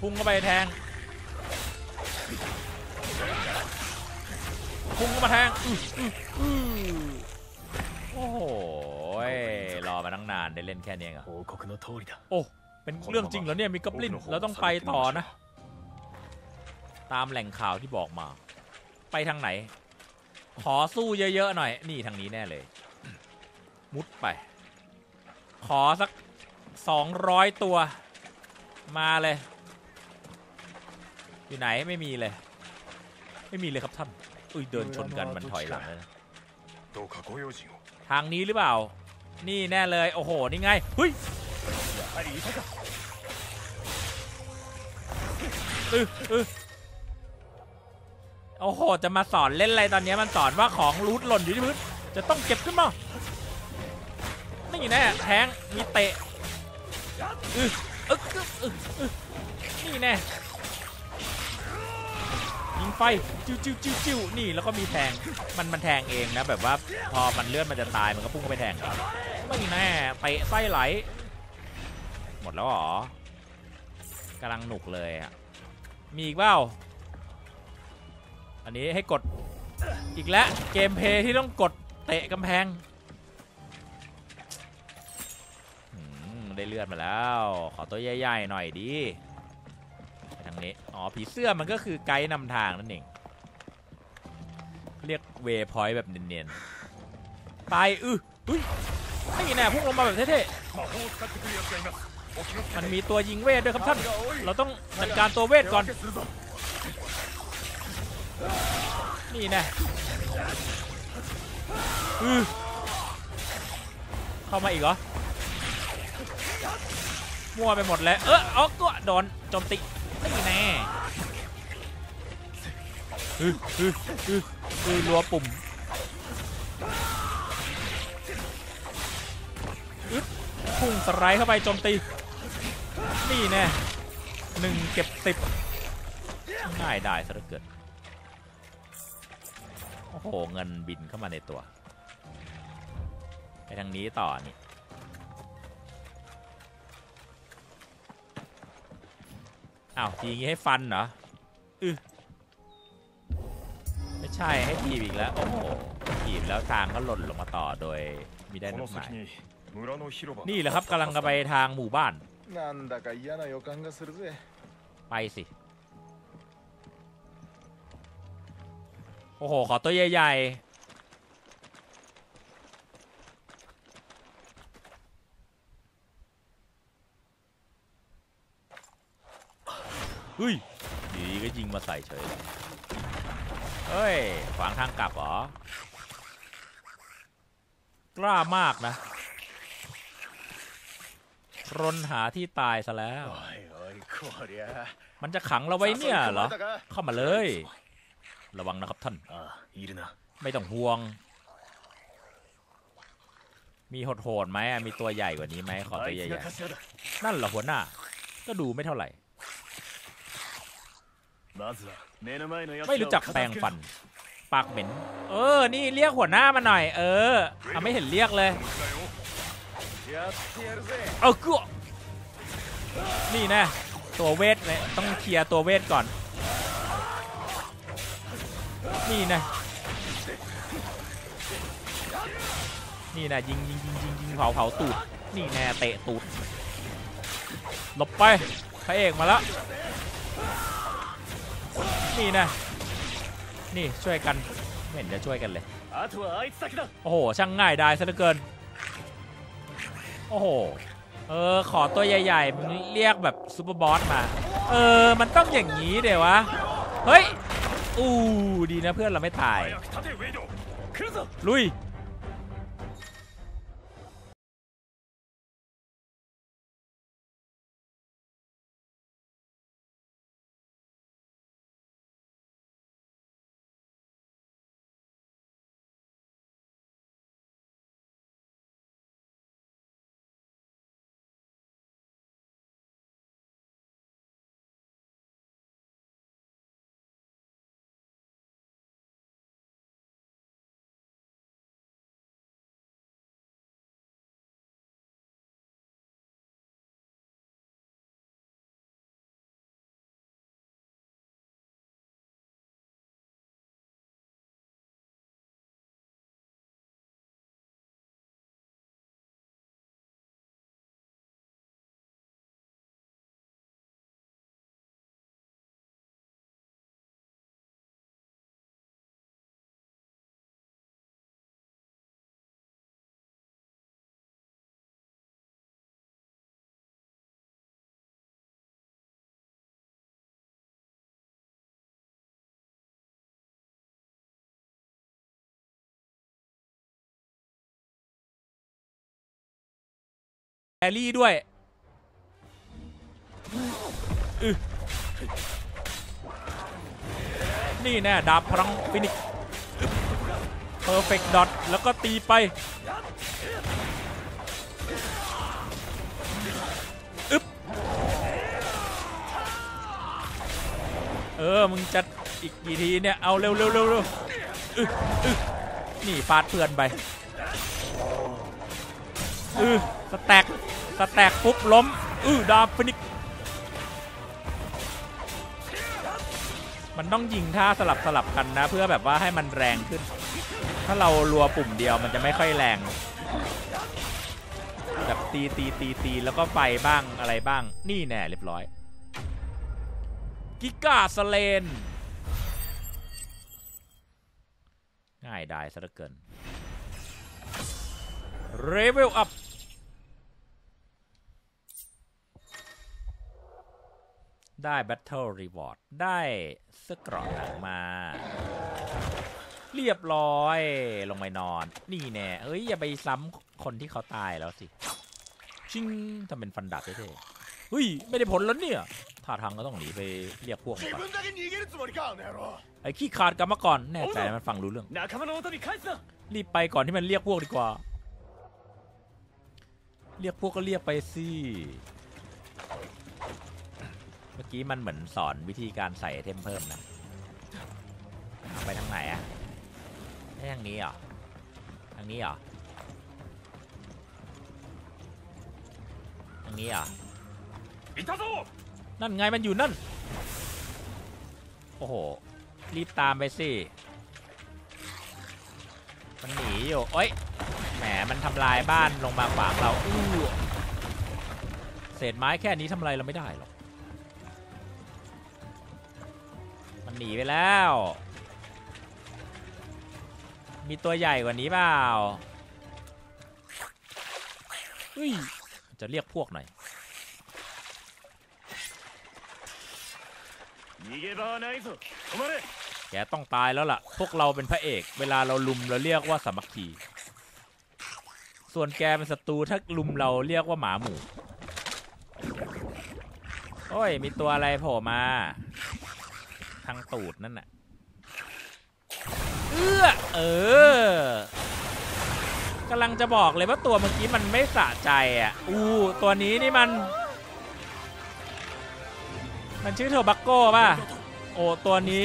พุ่งเข้าไปแทงพุ่งเข้ามาแทงโอ้โหรอมาตั้งนานได้เล่นแค่นี้เหรอโอ้เป็นเรื่องจริงเหรอเนี่ยมีก๊อบลินเราต้องไปต่อนะตามแหล่งข่าวที่บอกมาไปทางไหนขอสู้เยอะๆหน่อยนี่ทางนี้แน่เลยมุดไปขอสัก200 ตัวมาเลยอยู่ไหนไม่มีเลยครับท่านเดินชนกันมันถอยหลังเลยทางนี้หรือเปล่านี่แน่เลยโอ้โหนี่ไงเฮ้ยโอ้โหจะมาสอนเล่นอะไรตอนนี้มันสอนว่าของรูทหล่นอยู่ที่พื้นจะต้องเก็บขึ้นมานี่แน่แทงมีเตะนี่แน่ยิงไฟจิ้วนี่แล้วก็มีแทงมันแทงเองนะแบบว่าพอมันเลื่อนมันจะตายมันก็พุ่งเข้าไปแทงครับไม่แน่ไปไส้ไหลหมดแล้วหรอกำลังหนุกเลยอ่ะมีอีกเปล่าอันนี้ให้กดอีกแล้วเกมเพย์ที่ต้องกดเตะกำแพงได้เลือดมาแล้วขอตัวใหญ่ๆหน่อยดีทางนี้อ๋อผีเสื้อมันก็คือไกด์นำทางนั่นเองเรียกเวพอยต์แบบเนียนๆตายไม่แน่พุ่งลงมาแบบเท่ๆมันมีตัวยิงเวทด้วยครับท่านเราต้องจัดการตัวเวทก่อนนี่แน่เข้ามาอีกเหรอมั่วไปหมดแล้วเอาก็โดนโจมตีนี่แน่รัวปุ่มพุ่งสไลด์เข้าไปโจมตีนี่แน่1 เก็บ 10ง่ายได้ซะเหลือเกินโอ้โหเงินบินเข้ามาในตัวไปทางนี้ต่อนี่อ้าวทีนี้ให้ฟันเหรอไม่ใช่ให้ถีบอีกแล้วโอ้โหถีบแล้วทางก็หล่นลงมาต่อโดยมีได้นักหมายนี่แหละครับกำลังจะไปทางหมู่บ้านไปสิโอ้โหขอตัวใหญ่ๆ เฮ้ยดีก็ยิงมาใส่เฉยเลยเฮ้ยขวางทางกลับเหรอกล้ามากนะรนหาที่ตายซะแล้วมันจะขังเราไว้เนี่ยเหรอเข้ามาเลยระวังนะครับท่านไม่ต้องห่วงมีโหดๆไหมมีตัวใหญ่กว่านี้ไหมขอตัวใหญ่ๆนั่นเหรอหัวหน้าก็ดูไม่เท่าไหร่ไม่รู้จักแปลงฟันปากเหม็นนี่เรียกหัวหน้ามาหน่อยไม่เห็นเรียกเลยกูนี่นะตัวเวทเนี่ยต้องเคลียร์ตัวเวทก่อนนี่นะนี่นะยิงเผาตูดนี่แน่เตะตูดหลบไปพระเอกมาแล้วนี่นะนี่ช่วยกันไม่เห็นจะช่วยกันเลยโอ้โหช่างง่ายได้ซะเหลือเกินโอ้โหขอตัวใหญ่ๆเรียกแบบซูเปอร์บอสมามันต้องอย่างนี้เดี๋ยววะเฮ้ยอู้ดีนะเพื่อนเราไม่ตายลุยแอรี่ด้วยนี่แน่ดาบพลังฟินิกเพอร์เฟกต์ดอทแล้วก็ตีไปมึงจัดอีกกี่ทีเนี่ยเอาเร็วๆนี่ฟาดเพื่อนไปสแต็กปุ๊บล้มดาบฟินิกมันต้องยิงท่าสลับกันนะเพื่อแบบว่าให้มันแรงขึ้นถ้าเรารัวปุ่มเดียวมันจะไม่ค่อยแรงแบบตีแล้วก็ไฟบ้างอะไรบ้างนี่แน่เรียบร้อยกิก้าสเลนง่ายดายซะเหลือเกินเลเวลอัพได้ Battle Reward ได้เสื้อกรอกหนังมาเรียบร้อยลงไปนอนนี่แน่อย่าไปซ้ำคนที่เขาตายแล้วสิชิงทำเป็นฟันดาบเท่ๆไม่ได้ผลแล้วเนี่ยท่าทางก็ต้องหนีไปเรียกพวกไอ้ขี้ขาดกลับมาก่อนแน่ใจมันฟังรู้เรื่องรีบไปก่อนที่มันเรียกพวกดีกว่าเรียกพวกก็เรียกไปสิเมื่อกี้มันเหมือนสอนวิธีการใส่ไอเทมเพิ่มนะไปทางไหนอะทางนี้เหรอนั่นไงมันอยู่นั่นโอ้โหรีบตามไปสิมันหนีอยู่โอ๊ยแหมมันทำลายบ้านลงมาขวางเราเศษไม้แค่นี้ทำอะไรเราไม่ได้หรอกมันหนีไปแล้วมีตัวใหญ่กว่านี้เปล่าจะเรียกพวกหน่อย แกต้องตายแล้วล่ะพวกเราเป็นพระเอกเวลาเราลุมเราเรียกว่าสามัคคีส่วนแกเป็นศัตรูถ้าลุมเราเรียกว่าหมาหมู่โอ้ยมีตัวอะไรโผล่มาทางตูดนั่นน่ะกำลังจะบอกเลยว่าตัวเมื่อกี้มันไม่สะใจอ่ะตัวนี้นี่มันชื่อเทอร์บักโก้ป่ะโอ้ตัวนี้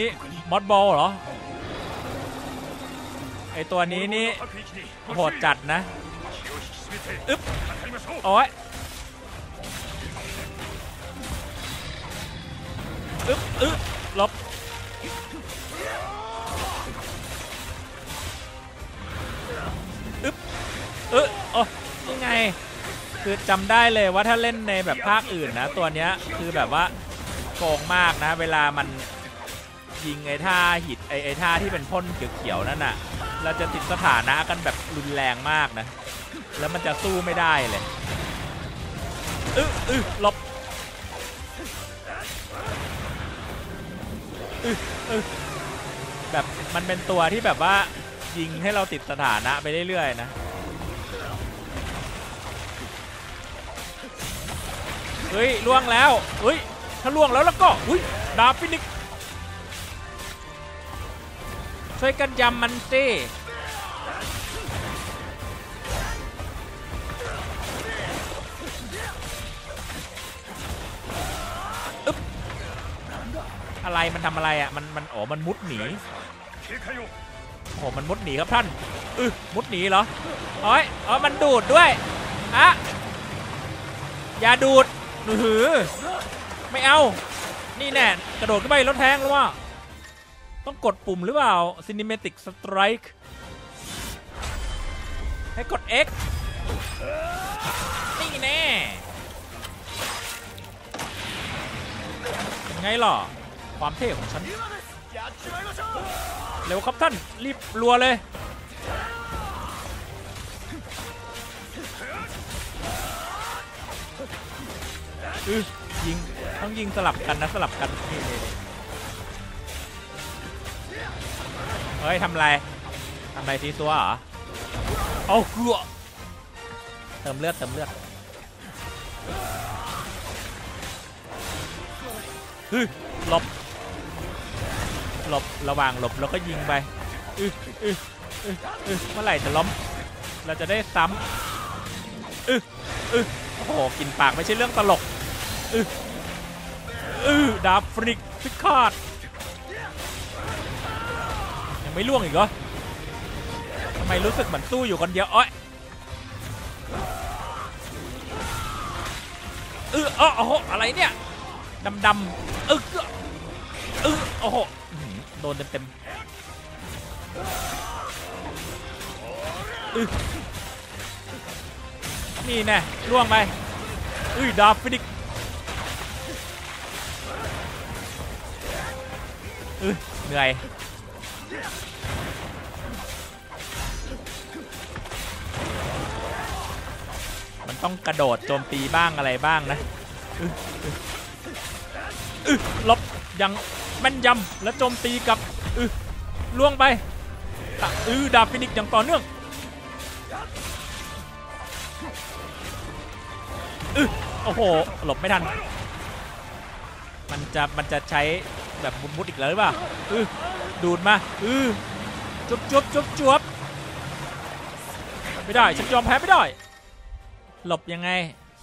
มอสบอลเหรอไอตัวนี้นี่โหดจัดนะอึ๊บโอ้ยอึ๊บลบอึ๊บโอ้ยังไงคือจำได้เลยว่าถ้าเล่นในแบบภาคอื่นนะตัวเนี้ยคือแบบว่าโกงมากนะเวลามันยิงไอ้ท่าหิดไอ้ท่าที่เป็นพ่นเขียวๆนั่นน่ะเราจะติดสถานะกันแบบรุนแรงมากนะแล้วมันจะสู้ไม่ได้เลยหลบแบบมันเป็นตัวที่แบบว่ายิงให้เราติดสถานะไปเรื่อยๆนะเฮ้ยล่วงแล้วเฮ้ยถ้าล่วงแล้วก็อุ้ยดาบฟินิกช่วยกันยำมันสิอะไรมันทำอะไรอ่ะมันอ๋อมันมุดหนีโอ้มันมุดหนีครับท่านมุดหนีเหรออ๋อยอ๋อมันดูดด้วยอะอย่าดูดไม่เอานี่แน่กระโดดขึ้นไปรถแทงหรือว่าต้องกดปุ่มหรือเปล่า Cinematic Strike ให้กด X นี่แน่ไงหรอความเท่ของฉันเร็วครับท่านรีบรัวเลยยิงต้องยิงสลับกันนะสลับกันเฮ้ยทำไรซีซัวเหรอเอากลัวเติมเลือดหลบระหว่างหลบแล้วก็ยิงไปเมื่อไหร่จะล้มเราจะได้ซ้ำโอ้โหกินปากไม่ใช่เรื่องตลกดาบฟริกซิคาดยังไม่ล่วงอีกเหรอทำไมรู้สึกเหมือนสู้อยู่คนเดียวอ้อยโอ้โหอะไรเนี่ยดำโอ้โหโดนเต็มนี่แน่ล่วงไปดาบฟินิกเหนื่อยมันต้องกระโดดโจมตีบ้างอะไรบ้างนะลบยังแม่นยำและโจมตีกับล่วงไปดาบฟินิกซ์อย่างต่อเนื่องโอ้โหหลบไม่ทันมันจะใช้แบบมุดอีกแล้วหรือเปล่าดูดมาจุ๊บไม่ได้ฉันยอมแพ้ไม่ได้หลบยังไง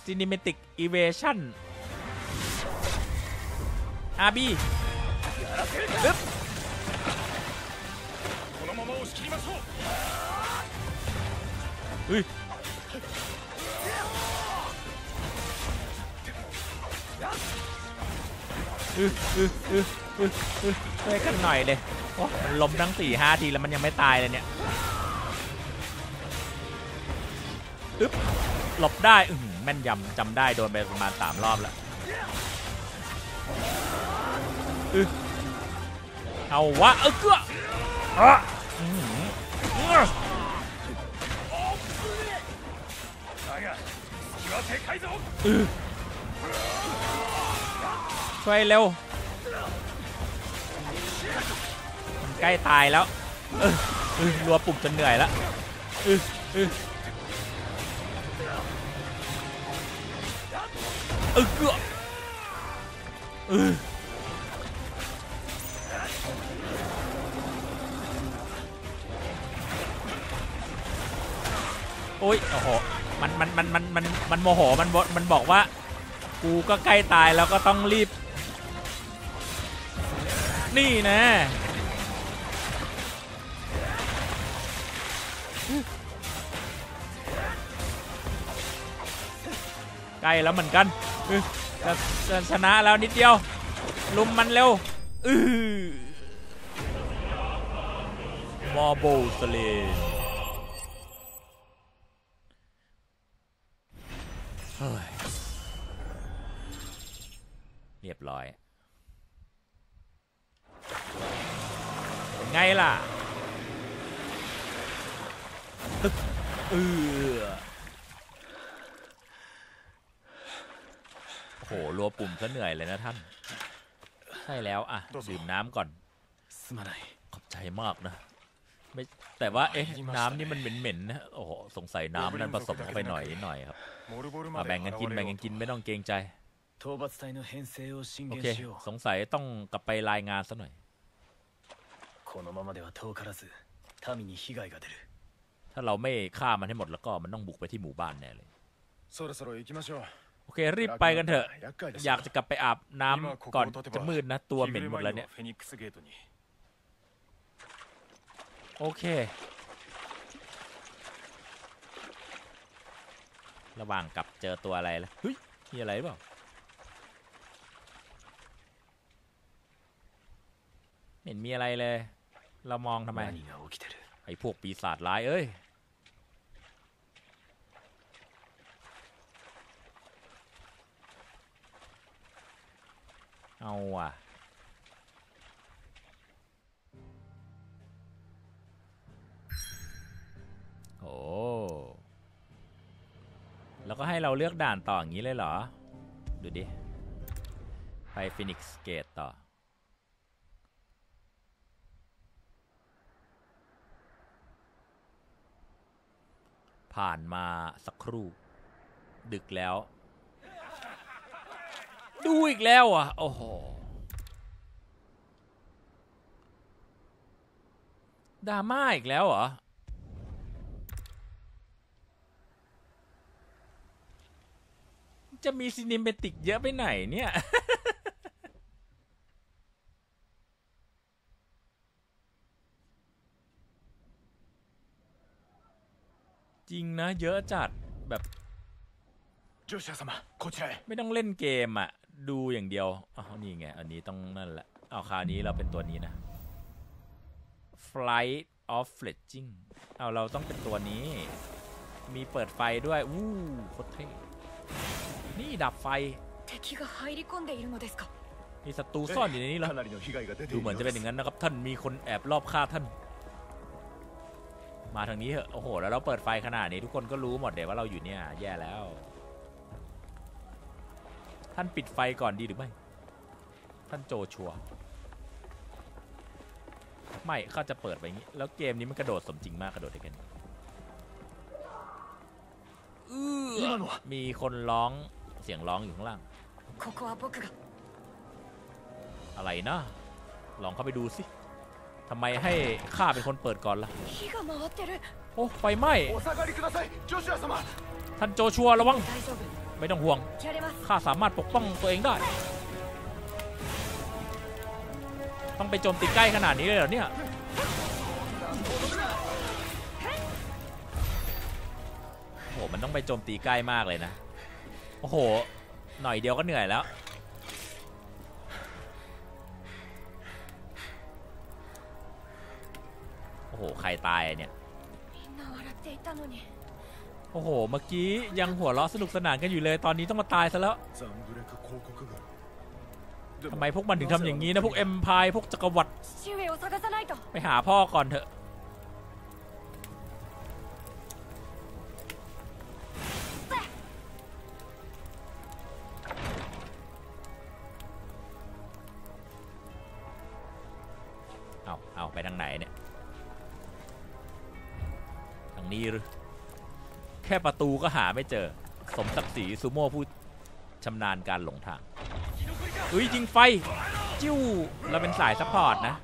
Cinematic Evasion RB ช่วยกันหน่อยเลยมันล้มทั้ง 4-5 ทีแล้วมันยังไม่ตายเลยเนี่ยหลบได้แม่นยำจำได้โดนไปประมาณ3รอบแล้วเอาวะเกือบช่วยเร็ว ใกล้ตายแล้วรัวปุ่มจนเหนื่อยแล้วเกือบโอ้ยโอ้โหมันโมโหมันบอกว่ากูก็ใกล้ตายแล้วก็ต้องรีบนี่นะใกล้แล้วเหมือนกันจะชนะแล้วนิดเดียวลุมมันเร็วมอโบสเลเรียบร้อยไงล่ะโหรัวปุ่มซะเหนื่อยเลยนะท่านใช่แล้วอ่ะดื่มน้ำก่อนขอบใจมากนะไม่แต่ว่าเอ๊ะน้ำนี่มันเหม็นๆนะโอ้โหสงสัยน้ำนั้นผสมเข้าไปหน่อยนิดหน่อยครับแบ่งกันกินแบ่งกันกินไม่ต้องเกรงใจโอเคสงสัยต้องกลับไปรายงานซะหน่อยถ้าเราไม่ฆ่ามันให้หมดแล้วก็มันต้องบุกไปที่หมู่บ้านแน่เลยโอเครีบไปกันเถอะอยากจะกลับไปอาบน้ำก่อนจะมืดนะตัวเหม็นหมดแล้วเนี่ยโอเคระหว่างกลับเจอตัวอะไรล่ะเฮ้ยมีอะไรเปล่าเห็นมีอะไรเลยเรามองทำไมไอ้พวกปีศาจร้ายเอ้ยเอาว่ะโอ้แล้วก็ให้เราเลือกด่านต่ออย่างนี้เลยเหรอดูดิไปฟินิกส์เกตต่อผ่านมาสักครู่ดึกแล้วดูอีกแล้วอ่ะโอ้โหดราม่าอีกแล้วเหรอจะมีซินิเมติกเยอะไปไหนเนี่ย จริงนะเยอะจัดแบบไม่ต้องเล่นเกมอ่ะดูอย่างเดียวอ้าวนี่ไงอันนี้ต้องนั่นแหละเอาคราวนี้เราเป็นตัวนี้นะ Flight of Fledging เอาเราต้องเป็นตัวนี้มีเปิดไฟด้วยอู้โคตรเท่นี่ดับไฟมีศัตรูซ่อนอยู่ในนี้แล้วดูเหมือนจะเป็นอย่างนั้นนะครับท่านมีคนแอบลอบฆ่าท่านมาทางนี้เหอะโอ้โหแล้วเราเปิดไฟขนาดนี้ทุกคนก็รู้หมดเดี๋ยวว่าเราอยู่เนี่ยแย่แล้วท่านปิดไฟก่อนดีหรือไม่ท่านโจชัวไม่ข้าจะเปิดไปอย่างนี้แล้วเกมนี้มันกระโดดสมจริงมากกระโดดได้กันมีคนร้องเสียงร้องอยู่ข้างล่างอะไรนะลองเข้าไปดูสิทำไมให้ข้าเป็นคนเปิดก่อนล่ะโอ้ไฟไหม้ท่านโจชัวระวังไม่ต้องห่วงข้าสามารถปกป้องตัวเองได้ต้องไปโจมตีใกล้ขนาดนี้เลยเหรอเนี่ยโอ้มันต้องไปโจมตีใกล้มากเลยนะโอ้โหหน่อยเดียวก็เหนื่อยแล้วโอ้โหใครตายเนี่ยโอ้โหเมื่อกี้ยังหัวเราะสนุกสนานกันอยู่เลยตอนนี้ต้องมาตายซะแล้วทำไมพวกมันถึงทำอย่างนี้นะพวกเอ็มพายพวกจักรวรรดิไปหาพ่อก่อนเถอะเอา ไปทางไหนเนี่ยทางนี้หรือแค่ประตูก็หาไม่เจอสมศักดิ์ศรีซูโม่ผู้ชำนาญการหลงทางอุ้ยยิงไฟจิ้วเราเป็นสายซัพพอร์ตนะ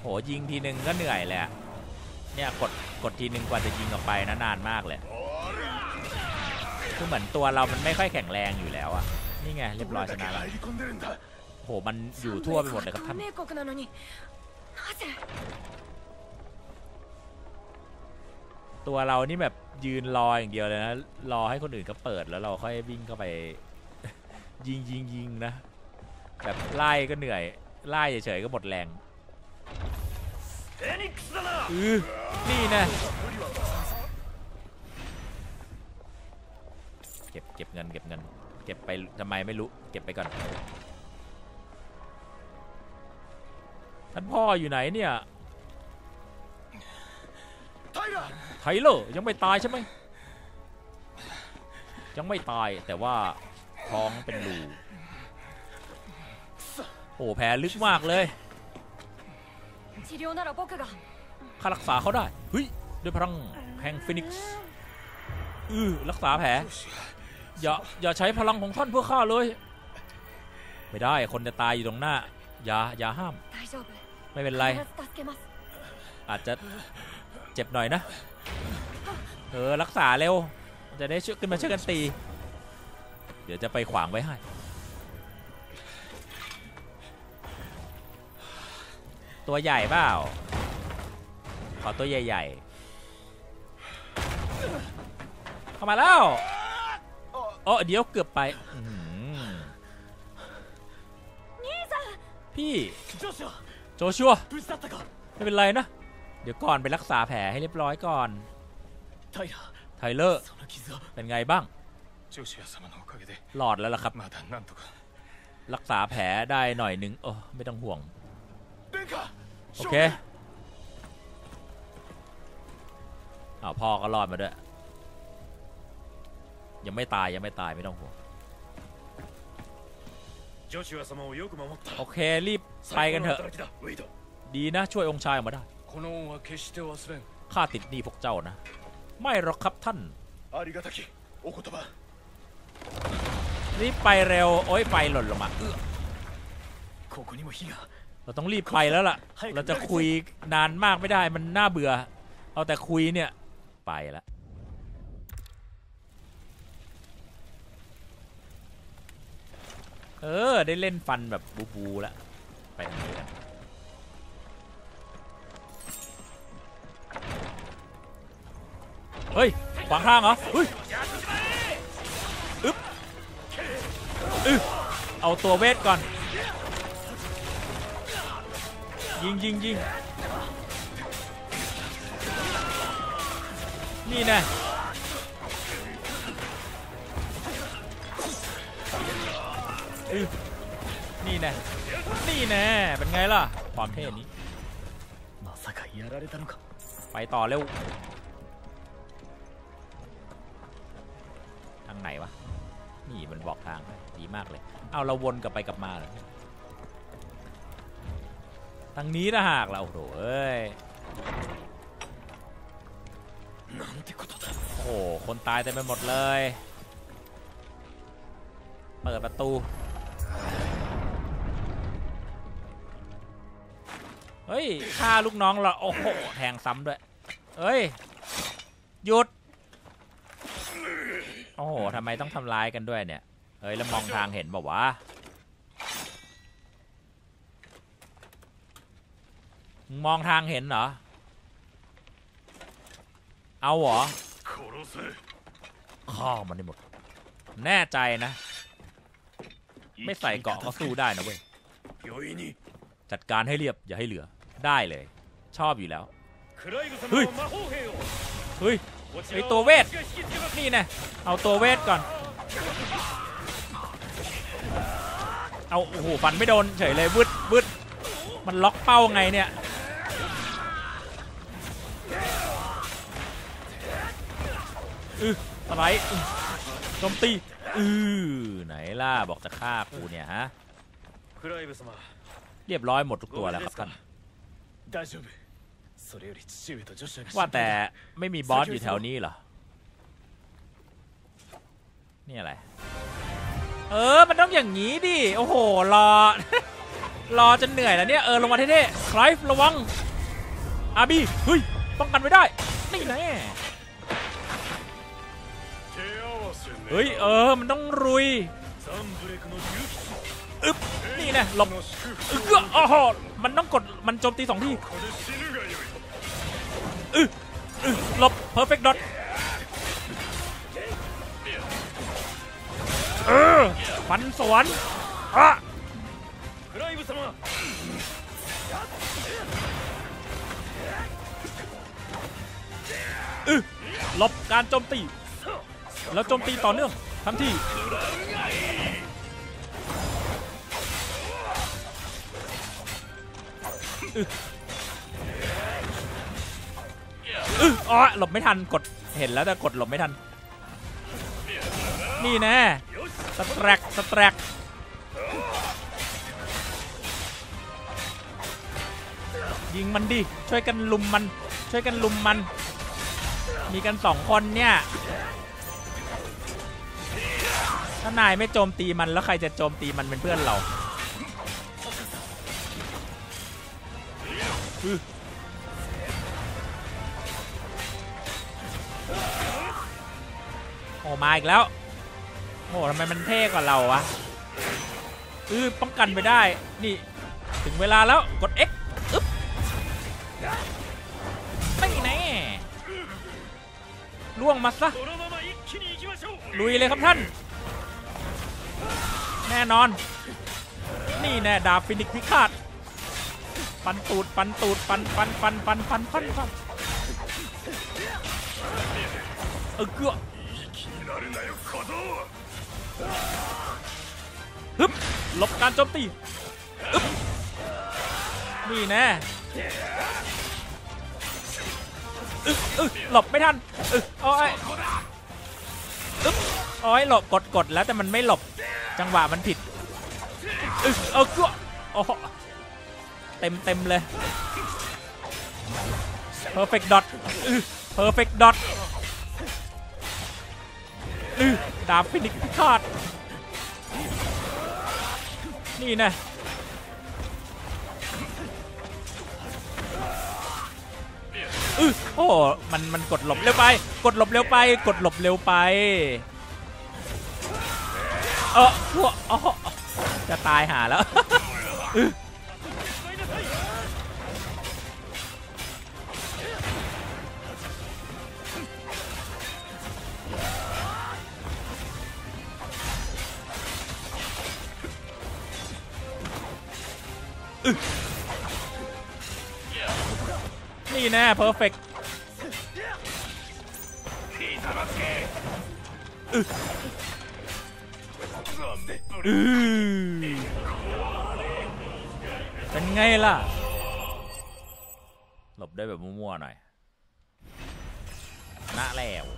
โหยิงทีนึงก็เหนื่อยแหละเนี่ยกดทีนึงกว่าจะยิงออกไปนะนานมากเลยคือเหมือนตัวเรามันไม่ค่อยแข็งแรงอยู่แล้วอะนี่ไงเรียบร้อยชนะแล้วโหมันอยู่ทั่วไปหมดเลยครับท่านตัวเรานี่แบบยืนรออย่างเดียวเลยนะรอให้คนอื่นก็เปิดแล้วเราค่อยวิ่งเข้าไปยิงนะแบบไล่ก็เหนื่อยไล่เฉยๆก็หมดแรงนี่นะเก็บเงินเก็บไปทำไมไม่รู้เก็บไปก่อนท่านพ่ออยู่ไหนเนี่ยไทเลอร์ยังไม่ตายใช่ไหมยังไม่ตายแต่ว่าท้องเป็นรูโอ้แผลลึกมากเลยข้ารักษาเขาได้เฮ้ยด้วยพลังแห่งฟีนิกซ์รักษาแผลอย่าใช้พลังของท่านเพื่อข้าเลยไม่ได้คนจะตายอยู่ตรงหน้าอย่าห้ามไม่เป็นไรอาจจะเจ็บหน่อยนะรักษาเร็วจะได้ช่วยขึ้นมาช่วยกันตีเดี๋ยวจะไปขวางไว้ให้ตัวใหญ่เปล่าขอตัวใหญ่ๆเข้ามาแล้วอ๋อเดี๋ยวเกือบไปพี่โจชัวไม่เป็นไรนะเดี๋ยวก่อนไปรักษาแผลให้เรียบร้อยก่อนไทเลอร์เป็นไงบ้างหลอดแล้วล่ะครับรักษาแผลได้หน่อยนึงโอ้ไม่ต้องห่วงโอเคเอาพ่อก็รอดมาด้วยยังไม่ตายไม่ต้องห่วงโอเครีบไปกันเถอะดีนะช่วยองค์ชายออกมาได้ข้าติดหนี้พวกเจ้านะไม่หรอกครับท่านรีบไปเร็วโอ้ยไฟหล่นลงมาเราต้องรีบไปแล้วล่ะเราจะคุยนานมากไม่ได้มันน่าเบื่อเอาแต่คุยเนี่ยไปละได้เล่นฟันแบบบูแล้วไปทางนี้กันเฮ้ยขวางทางเหรอเฮ้ยเอาตัวเวทก่อนยิงนี่นะนี่แน่เป็นไงล่ะความเท่นี้ไปต่อเร็วทางไหนวะนี่มันบอกทางดีมากเลยเอาเราวนกลับไปกลับมาเลยทางนี้นะหากเราโอ้ยโอ้โหคนตายเต็มไปหมดเลยเปิดประตูเฮ้ยฆ่าลูกน้องเราโอ้โหแทงซ้ำด้วยเฮ้ยหยุดโอ้โหทำไมต้องทำร้ายกันด้วยเนี่ยเฮ้ยแล้วมองทางเห็นบอกว่ามึงมองทางเห็นเหรอเอาเหรอข้อมันได้หมดแน่ใจนะไม่ใส่เกาะก็สู้ได้นะเว้ยจัดการให้เรียบอย่าให้เหลือได้เลยชอบอยู่แล้วเฮ้ยไอตัวเวทนี่นะเอาตัวเวทก่อนเอาโอ้โหฟันไม่โดนเฉยเลยบึดมันล็อกเป้าไงเนี่ยอะไรโจมตีไหนล่ะบอกจะฆ่ากูเนี่ยฮะเรียบร้อยหมดทุกตัวแล้วครับท่าน ว่าแต่ไม่มีบอสอยู่แถวนี้เหรอนี่อะไรเออมันต้องอย่างนี้ดิโอ้โหรอจนเหนื่อยแล้วเนี่ยลงมาเท่ๆคลายระวังอาบีเฮ้ยป้องกันไว้ได้นี่แน่เฮ้ยมันต้องรุยอึ๊บนี่แน่หลบโอ้โหมันต้องกดมันโจมตีสองที่หลบ perfect dot ฟันสวนหลบการโจมตีแล้วโจมตีต่อเนื่องทันทีอ๋อหลบไม่ทันกดเห็นแล้วแต่กดหลบไม่ทันนี่แน่สแตรกยิงมันดิช่วยกันลุมมันมีกันสองคนเนี่ยถ้านายไม่โจมตีมันแล้วใครจะโจมตีมันเป็นเพื่อนเราโอ้มาอีกแล้วโอ้ทำไมมันเท่กว่าเราวะป้องกันไปได้นี่ถึงเวลาแล้วกด X อึ๊บไม่แน่ล่วงมาซะลุยเลยครับท่านแน่นอนนี่แน่ดาบฟินิกซ์พิฆาตปันตูดปันเกือบฮึบหลบการโจมตีนี่แน่หลบไม่ทันโอ้ยหลบกดแล้วแต่มันไม่หลบจังหวะมันผิดเกือบเต็มเลย perfect dot perfect dot ดาบฟินิกซ์พิฆาตนี่นะโอ้มันกดหลบเร็วไปจะตายหาแล้วนี่แน่ perfect เป็นไงล่ะหลบได้แบบมั่วๆหน่อยนะแล้วใน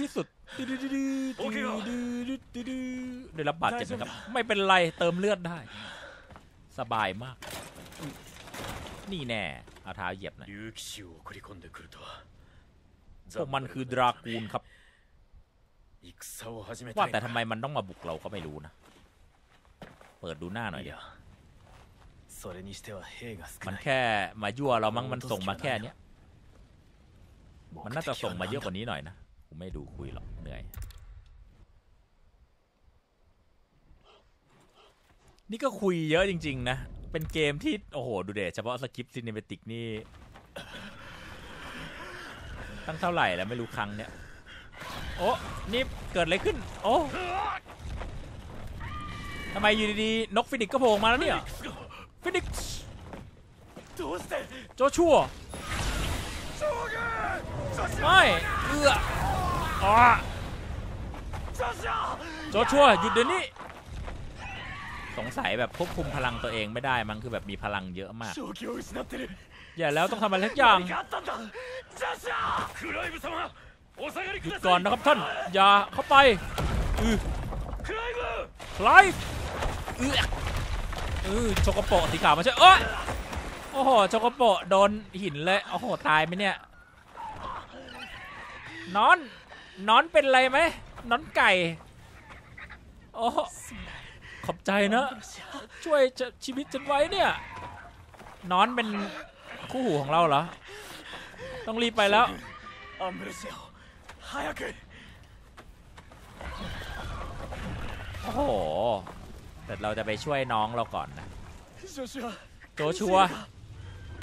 ที่สุดได้รับบาดเจ็บนะครับไม่เป็นไรเติมเลือดได้สบายมากนี่แน่เอาเท้าเหยียบหน่อยพวกมันคือดรากูลครับว่าแต่ทำไมมันต้องมาบุกเราก็ไม่รู้นะเปิดดูหน้าหน่อยเดี๋ยวมันแค่มายั่วเรามั้งมันส่งมาแค่เนี้ยมันน่าจะส่งมาเยอะกว่านี้หน่อยนะผมไม่ดูคุยหรอกเหนื่อยนี่ก็คุยเยอะจริงๆนะเป็นเกมที่โอ้โหดูเดชเฉพาะสคริปต์ซินิเมติกนี่ตั้งเท่าไหร่แล้วไม่รู้ครั้งเนี่ยโอ้นี่เกิดอะไรขึ้นโอ้ทำไมอยู่ดีๆนกฟินิกซ์ก็โผล่มาแล้วเนี่ยฟินิกซ์โจชัวไม่โจชัวหยุดเดี๋ยวนี้สงสัยแบบควบคุมพลังตัวเองไม่ได้มั้งคือแบบมีพลังเยอะมากอย่าแล้วต้องทำอะไรสักอย่าง หยุดก่อนนะครับท่านอย่าเข้าไปคลายโชกโปะสีขาวมาใช่โอ้โหโชกโปะโดนหินเลยโอ้โหตายไหมเนี่ยนอนเป็นไรไหมนอนไก่โอ้ขอบใจนะช่วยชีวิตฉันไว้เนี่ยนอนเป็นคู่หูของเราเหรอต้องรีบไปแล้วโอ้โหแต่เราจะไปช่วยน้องเราก่อนนะโจชัว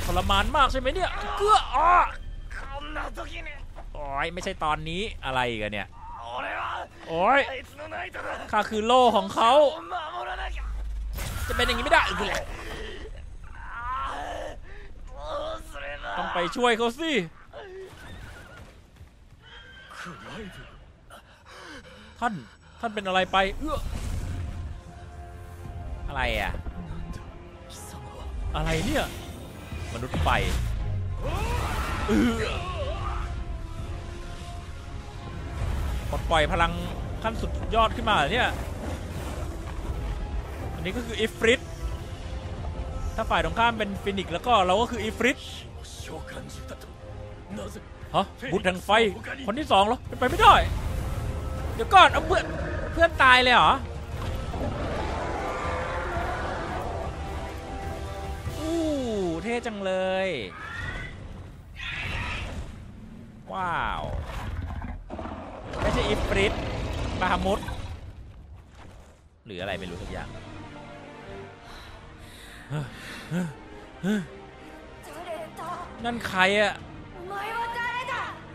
ทรมานมากใช่ไหมเนี่ยเกือโอ้ยไม่ใช่ตอนนี้อะไรกันเนี่ยโอ้ยข้าคือโล่ของเขาจะเป็นอย่างนี้ไม่ได้ต้องไปช่วยเขาสิท่านเป็นอะไรไปอะไรอ่ะอะไรเนี่ยมนุษย์ไฟปล่อยพลังขั้นสุดยอดขึ้นมาเนี่ยอันนี้ก็คืออิฟริตถ้าฝ่ายตรงข้ามเป็นฟินิกซ์แล้วก็เราก็คืออิฟริตฮะบุตรแห่งไฟคนที่สองเหรอเป็นไปไม่ได้เดี๋ยวก่อนเอาเพื่อนตายเลยเหรอเท่จังเลยว้าวไม่ใช่อิฟริตบาฮามุดหรืออะไรไม่รู้ทุกอย่างนั่นใครอ่ะ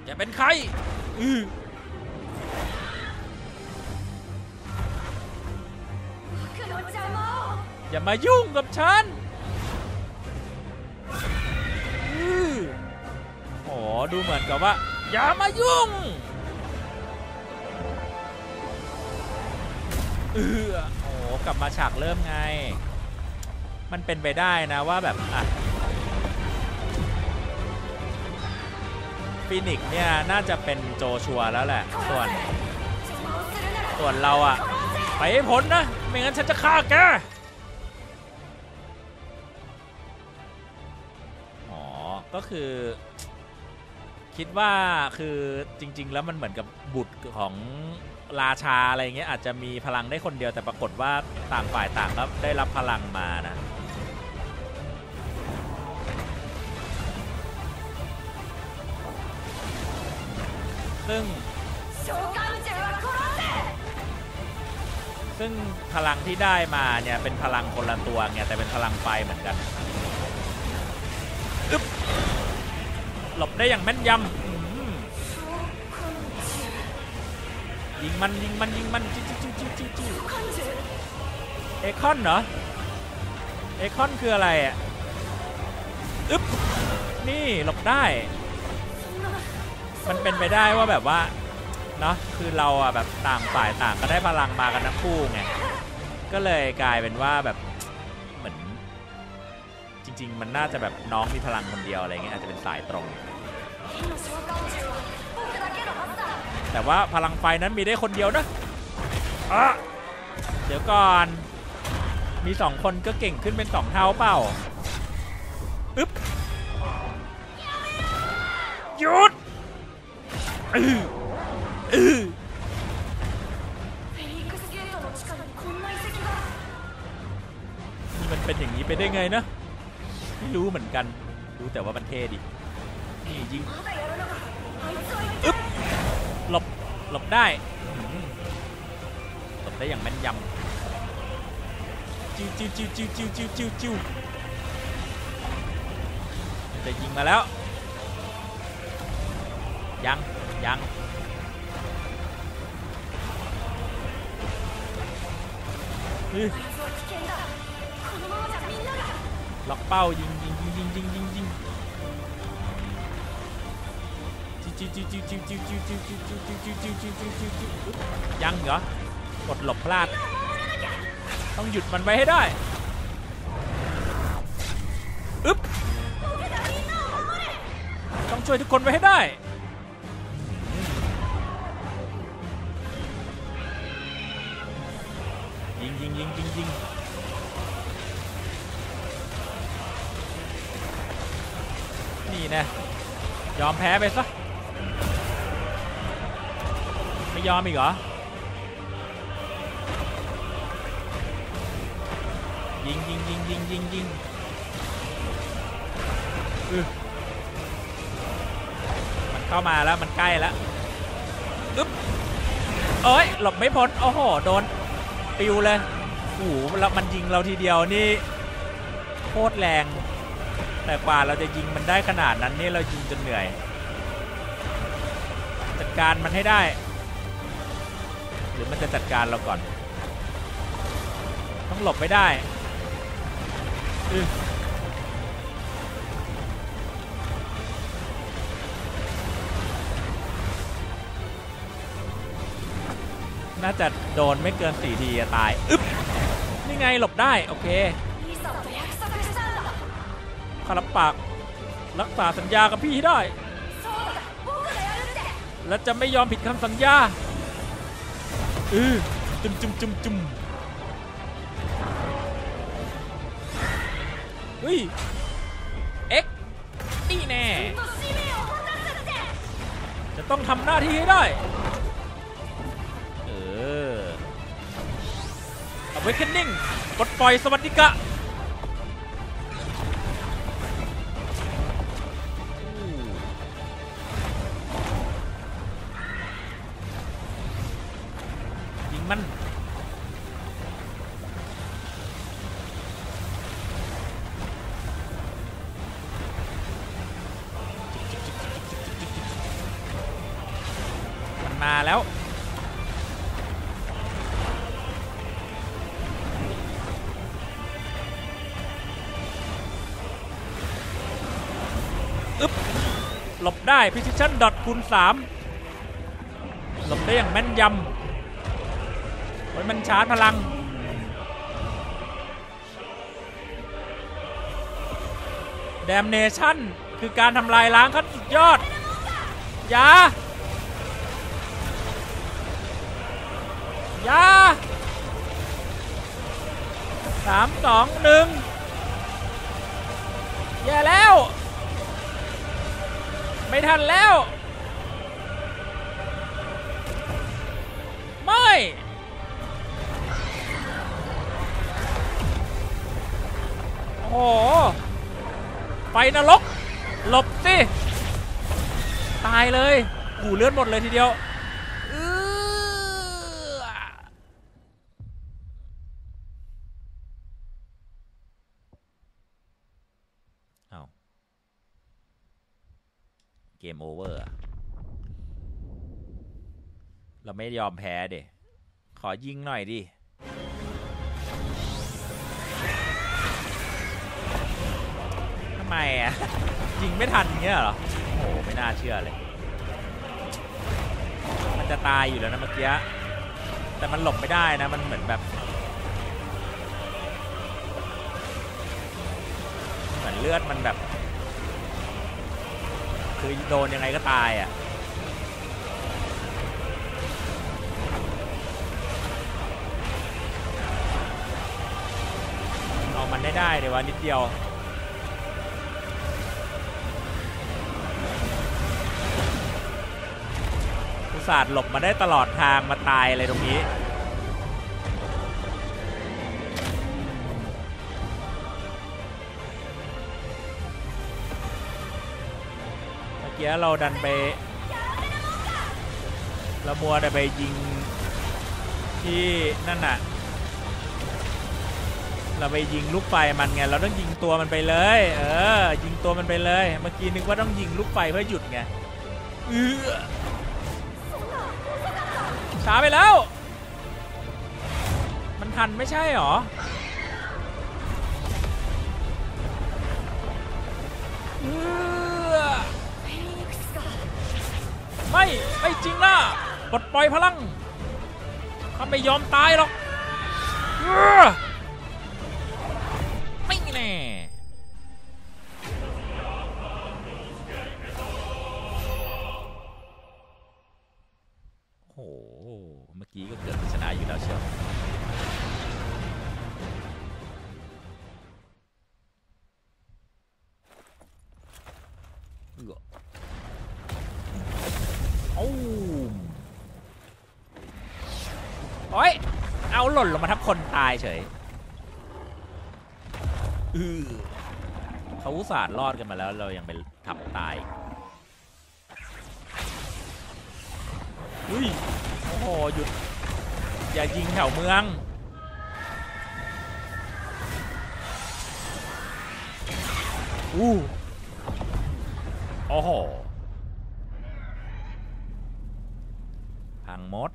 จะเป็นใครอย่ามายุ่งกับฉันโอ้ดูเหมือนกับว่าอย่ามายุ่งโอ้กลับมาฉากเริ่มไงมันเป็นไปได้นะว่าแบบอ่ะฟีนิกซ์เนี่ยน่าจะเป็นโจชัวแล้วแหละส่วนเราอ่ะไปให้พ้นนะไม่งั้นฉันจะฆ่าแกอ๋อก็คือคิดว่าคือจริงๆแล้วมันเหมือนกับบุตรของราชาอะไรเงี้ยอาจจะมีพลังได้คนเดียวแต่ปรากฏว่าต่างฝ่ายต่างก็ได้รับพลังมานะซึ่งพลังที่ได้มาเนี่ยเป็นพลังคนละตัวเนี่ยแต่เป็นพลังไฟเหมือนกันหลบได้อย่างแม่นยำยิงมันจิ้วเอคอนเหรอเอคอนคืออะไรอ่ะนี่หลบได้มันเป็นไปได้ว่าแบบว่าเนาะคือเราอ่ะแบบต่างฝ่ายต่างก็ได้พลังมากันทั้งคู่ไงก็เลยกลายเป็นว่าแบบเหมือนจริงๆมันน่าจะแบบน้องมีพลังคนเดียวอะไรเงี้ยอาจจะเป็นสายตรงแต่ว่าพลังไฟนั้นมีได้คนเดียวนะเดี๋ยวก่อนมีสองคนก็เก่งขึ้นเป็นสองเท่าเปล่าหยุดมันเป็นอย่างนี้ไปได้ไงนะไม่รู้เหมือนกันรู้แต่ว่ามันเท่ดินี่ยิงหลบได้หลบได้อย่างแม่นยำจิ้วมันจะยิงมาแล้วยังล็อกเป้ายิงยังเหรอกดหลบพลาดต้องหยุดมันไว้ให้ได้ต้องช่วยทุกคนไว้ให้ได้ ยิงนี่นะยอมแพ้ไปซะไม่ยอมอีกเหรอยิงมันเข้ามาแล้วมันใกล้แล้วอึ๊บเอ้ยหลบไม่พ้นโอ้โหโดนปิวเลยโอ้โหแล้วมันยิงเราทีเดียวนี่โคตรแรงแต่กว่าเราจะยิงมันได้ขนาดนั้นนี่เรายิงจนเหนื่อยจัดการมันให้ได้หรือมันจะจัดการเราก่อนต้องหลบไม่ได้น่าจะโดนไม่เกิน4ทีตายอึ๊บนี่ไงหลบได้โอเคขลับปากรักษาสัญญากับพี่ได้และจะไม่ยอมผิดคำสัญญาจุ่มเฮ้ยเอ็กนี่แน่จะต้องทำหน้าที่ให้ได้เอาไว้แค่นิ่งกดปล่อยสวัสดิกะยิงมันมาแล้วอึ๊บหลบได้ precision dot คูณ 3หลบได้อย่างแม่นยำโอ้ยมันชาร์จพลังDamnationคือการทำลายล้างขั้นสุดยอดอย่า 3, 2, 1แย่แล้วไม่ทันแล้วไม่โอ้ไปนรกหลบสิตายเลยกูเลือดหมดเลยทีเดียวเกมโอเวอร์เราไม่ยอมแพ้เด้ขอยิงหน่อยดิทำไมอ่ะยิงไม่ทันเงี้ยเหรอโอ้ไม่น่าเชื่อเลยมันจะตายอยู่แล้วนะเมื่อกี้แต่มันหลบไม่ได้นะมันเหมือนแบบเหมือนเลือดมันแบบคือโดนยังไงก็ตายอ่ะเอามันได้เลยวะนิดเดียวอุตส่าห์หลบมาได้ตลอดทางมาตายอะไรตรงนี้เดี๋ยวเราดันไปละมัวแต่ไปยิงที่นั่นน่ะเราไปยิงลูกไฟมันไงเราต้องยิงตัวมันไปเลยยิงตัวมันไปเลยเมื่อกี้นึกว่าต้องยิงลูกไฟเพื่อหยุดไงช้าไปแล้วมันทันไม่ใช่หรอไม่จริงนะปลดปล่อยพลังเขาไม่ยอมตายหรอกไม่แน่โอ้โหเมื่อกี้ก็เกือบชนะอยู่แล้วเชียว โอ้โอ้ยเอาหล่นลงมาทับคนตายเฉยเขาอุตส่าห์รอดกันมาแล้วเรายังไปทับตายอุ้ยโอ้โหหยุดอย่ายิงแถวเมืองโอ้โหพังมด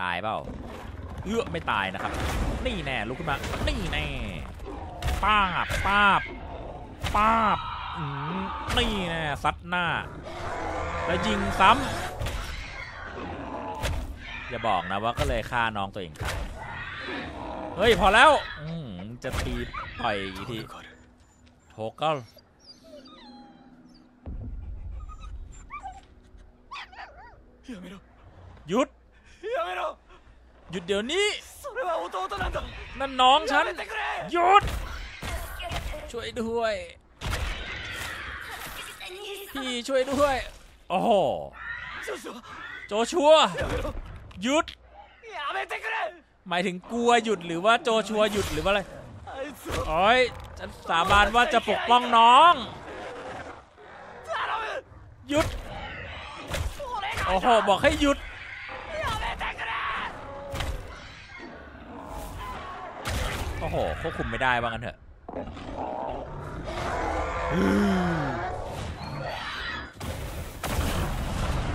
ตายเปล่าไม่ตายนะครับนี่แน่ลุกขึ้นมานี่แน่ป้าบป้าบป้าบนี่แน่ซัดหน้าแล้วยิงซ้ำอย่าบอกนะว่าก็เลยฆ่าน้องตัวเองครับเฮ้ยพอแล้วจะตีต่อยอีกทีโหก็หยุดหยุดเดี๋ยวนี้นั่นน้องฉันหยุดช่วยด้วยพี่ช่วยด้วยโอ้โหโจชัวหยุดหมายถึงกลัวหยุดหรือว่าโจชัวหยุดหรือว่าอะไรโอ้ยฉันสาบานว่าจะปกป้องน้องหยุดโอ้โหบอกให้หยุดโอ้โหควบคุมไม่ได้ว่างั้นเถอะ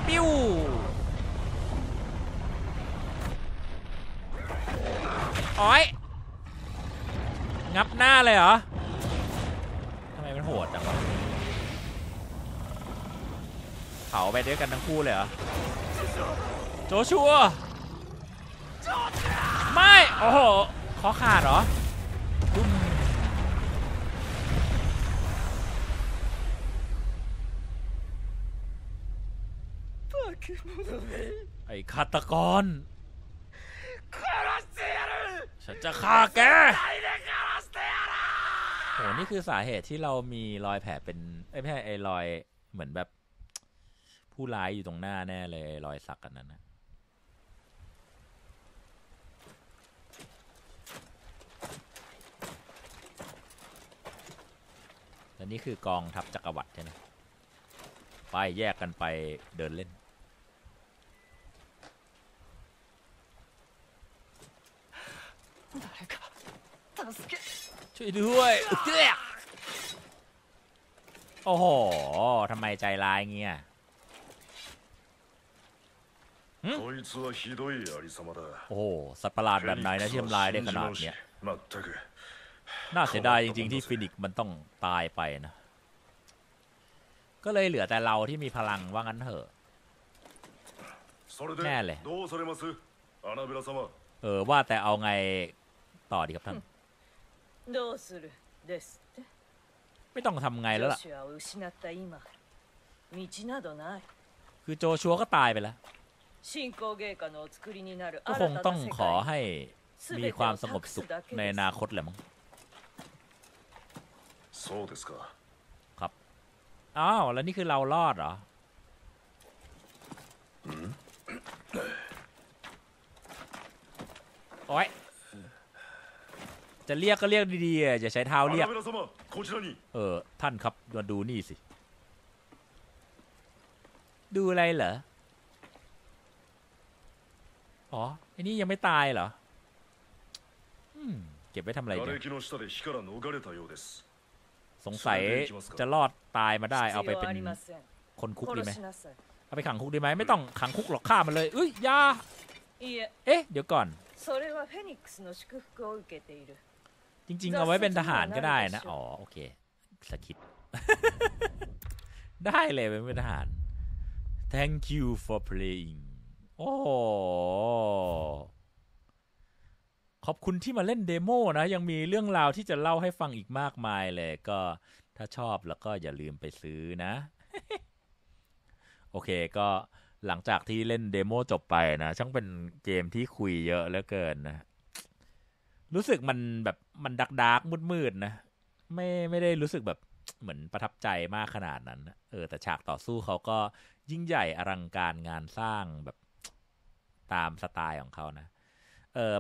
ปิ้วอ้อยงับหน้าเลยเหรอทำไมมันโหดจังวะเผาไปด้วยกันทั้งคู่เลยเหรอโจชัวไม่โอ้โหขอขาดเหรอไอ้ฆาตกรฉันจะฆ่าแกโหนี่คือสาเหตุที่เรามีรอยแผลเป็นไม่ใช่ไอ้รอยเหมือนแบบผู้ร้ายอยู่ตรงหน้าแน่เลยรอยสักกันนั้นนะอันนี้คือกองทัพจักรวรรดิใช่ไหมไปแยกกันไปเดินเล่นช่วยด้วยโอ้โหทำไมใจร้ายเงี้ยโอ้โหสัตว์ประหลาดแบบไหนนะที่ทำลายได้ขนาดเนี้ยน่าเสียดายจริงๆที่ฟินิกซ์มันต้องตายไปนะก็เลยเหลือแต่เราที่มีพลังว่างั้นเถอะแน่เลยว่าแต่เอาไงต่อดีครับท่านไม่ต้องทำไงแล้วล่ะคือโจชัวก็ตายไปแล้วก็คงต้องขอให้มีความสงบสุขในอนาคตแหละมั้งครับอ้าวแล้วนี่คือเรารอดเหรอโอ้ยจะเรียกก็เรียกดีๆอย่าใช้เท้าเรียกท่านครับมาดูนี่สิดูอะไรเหรออ๋อไอ้นี่ยังไม่ตายเหรอเก็บไว้ทำอะไรเนี่ยสงสัยจะรอดตายมาได้เอาไปเป็นคนคุกดีไหมเอาไปขังคุกดีไหมไม่ต้องขังคุกหรอกฆ่ามันเลยเอ้ยยาเอ๊ะเดี๋ยวก่อนจริงๆเอาไว้เป็นทหารก็ได้นะอ๋อโอเคสกิป ได้เลยเป็นทหาร thank you for playing โอ้ขอบคุณที่มาเล่นเดโมนะยังมีเรื่องราวที่จะเล่าให้ฟังอีกมากมายเลยก็ถ้าชอบแล้วก็อย่าลืมไปซื้อนะ โอเคก็หลังจากที่เล่นเดโมจบไปนะช่างเป็นเกมที่คุยเยอะเหลือเกินนะ รู้สึกมันแบบมันดักมืดๆนะไม่ได้รู้สึกแบบเหมือนประทับใจมากขนาดนั้นแต่ฉากต่อสู้เขาก็ยิ่งใหญ่อลังการงานสร้างแบบตามสไตล์ของเขานะ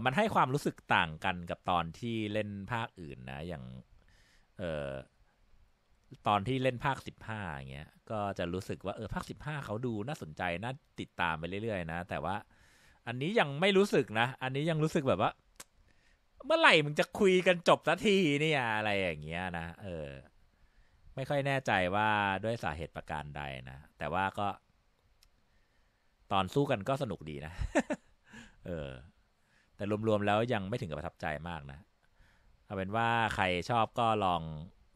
มันให้ความรู้สึกต่างกันกับตอนที่เล่นภาคอื่นนะอย่างตอนที่เล่นภาค15อย่างเงี้ยก็จะรู้สึกว่าภาค15เขาดูน่าสนใจน่าติดตามไปเรื่อยๆนะแต่ว่าอันนี้ยังไม่รู้สึกนะอันนี้ยังรู้สึกแบบว่าเมื่อไหร่มึงจะคุยกันจบสักทีเนี่ยอะไรอย่างเงี้ยนะไม่ค่อยแน่ใจว่าด้วยสาเหตุประการใดนะแต่ว่าก็ตอนสู้กันก็สนุกดีนะแต่รวมๆแล้วยังไม่ถึงกับประทับใจมากนะเอาเป็นว่าใครชอบก็ลอง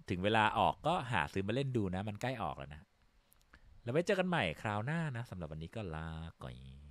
ถึงเวลาออกก็หาซื้อมาเล่นดูนะมันใกล้ออกแล้วนะแล้วไว้เจอกันใหม่คราวหน้านะสำหรับวันนี้ก็ลาก่อน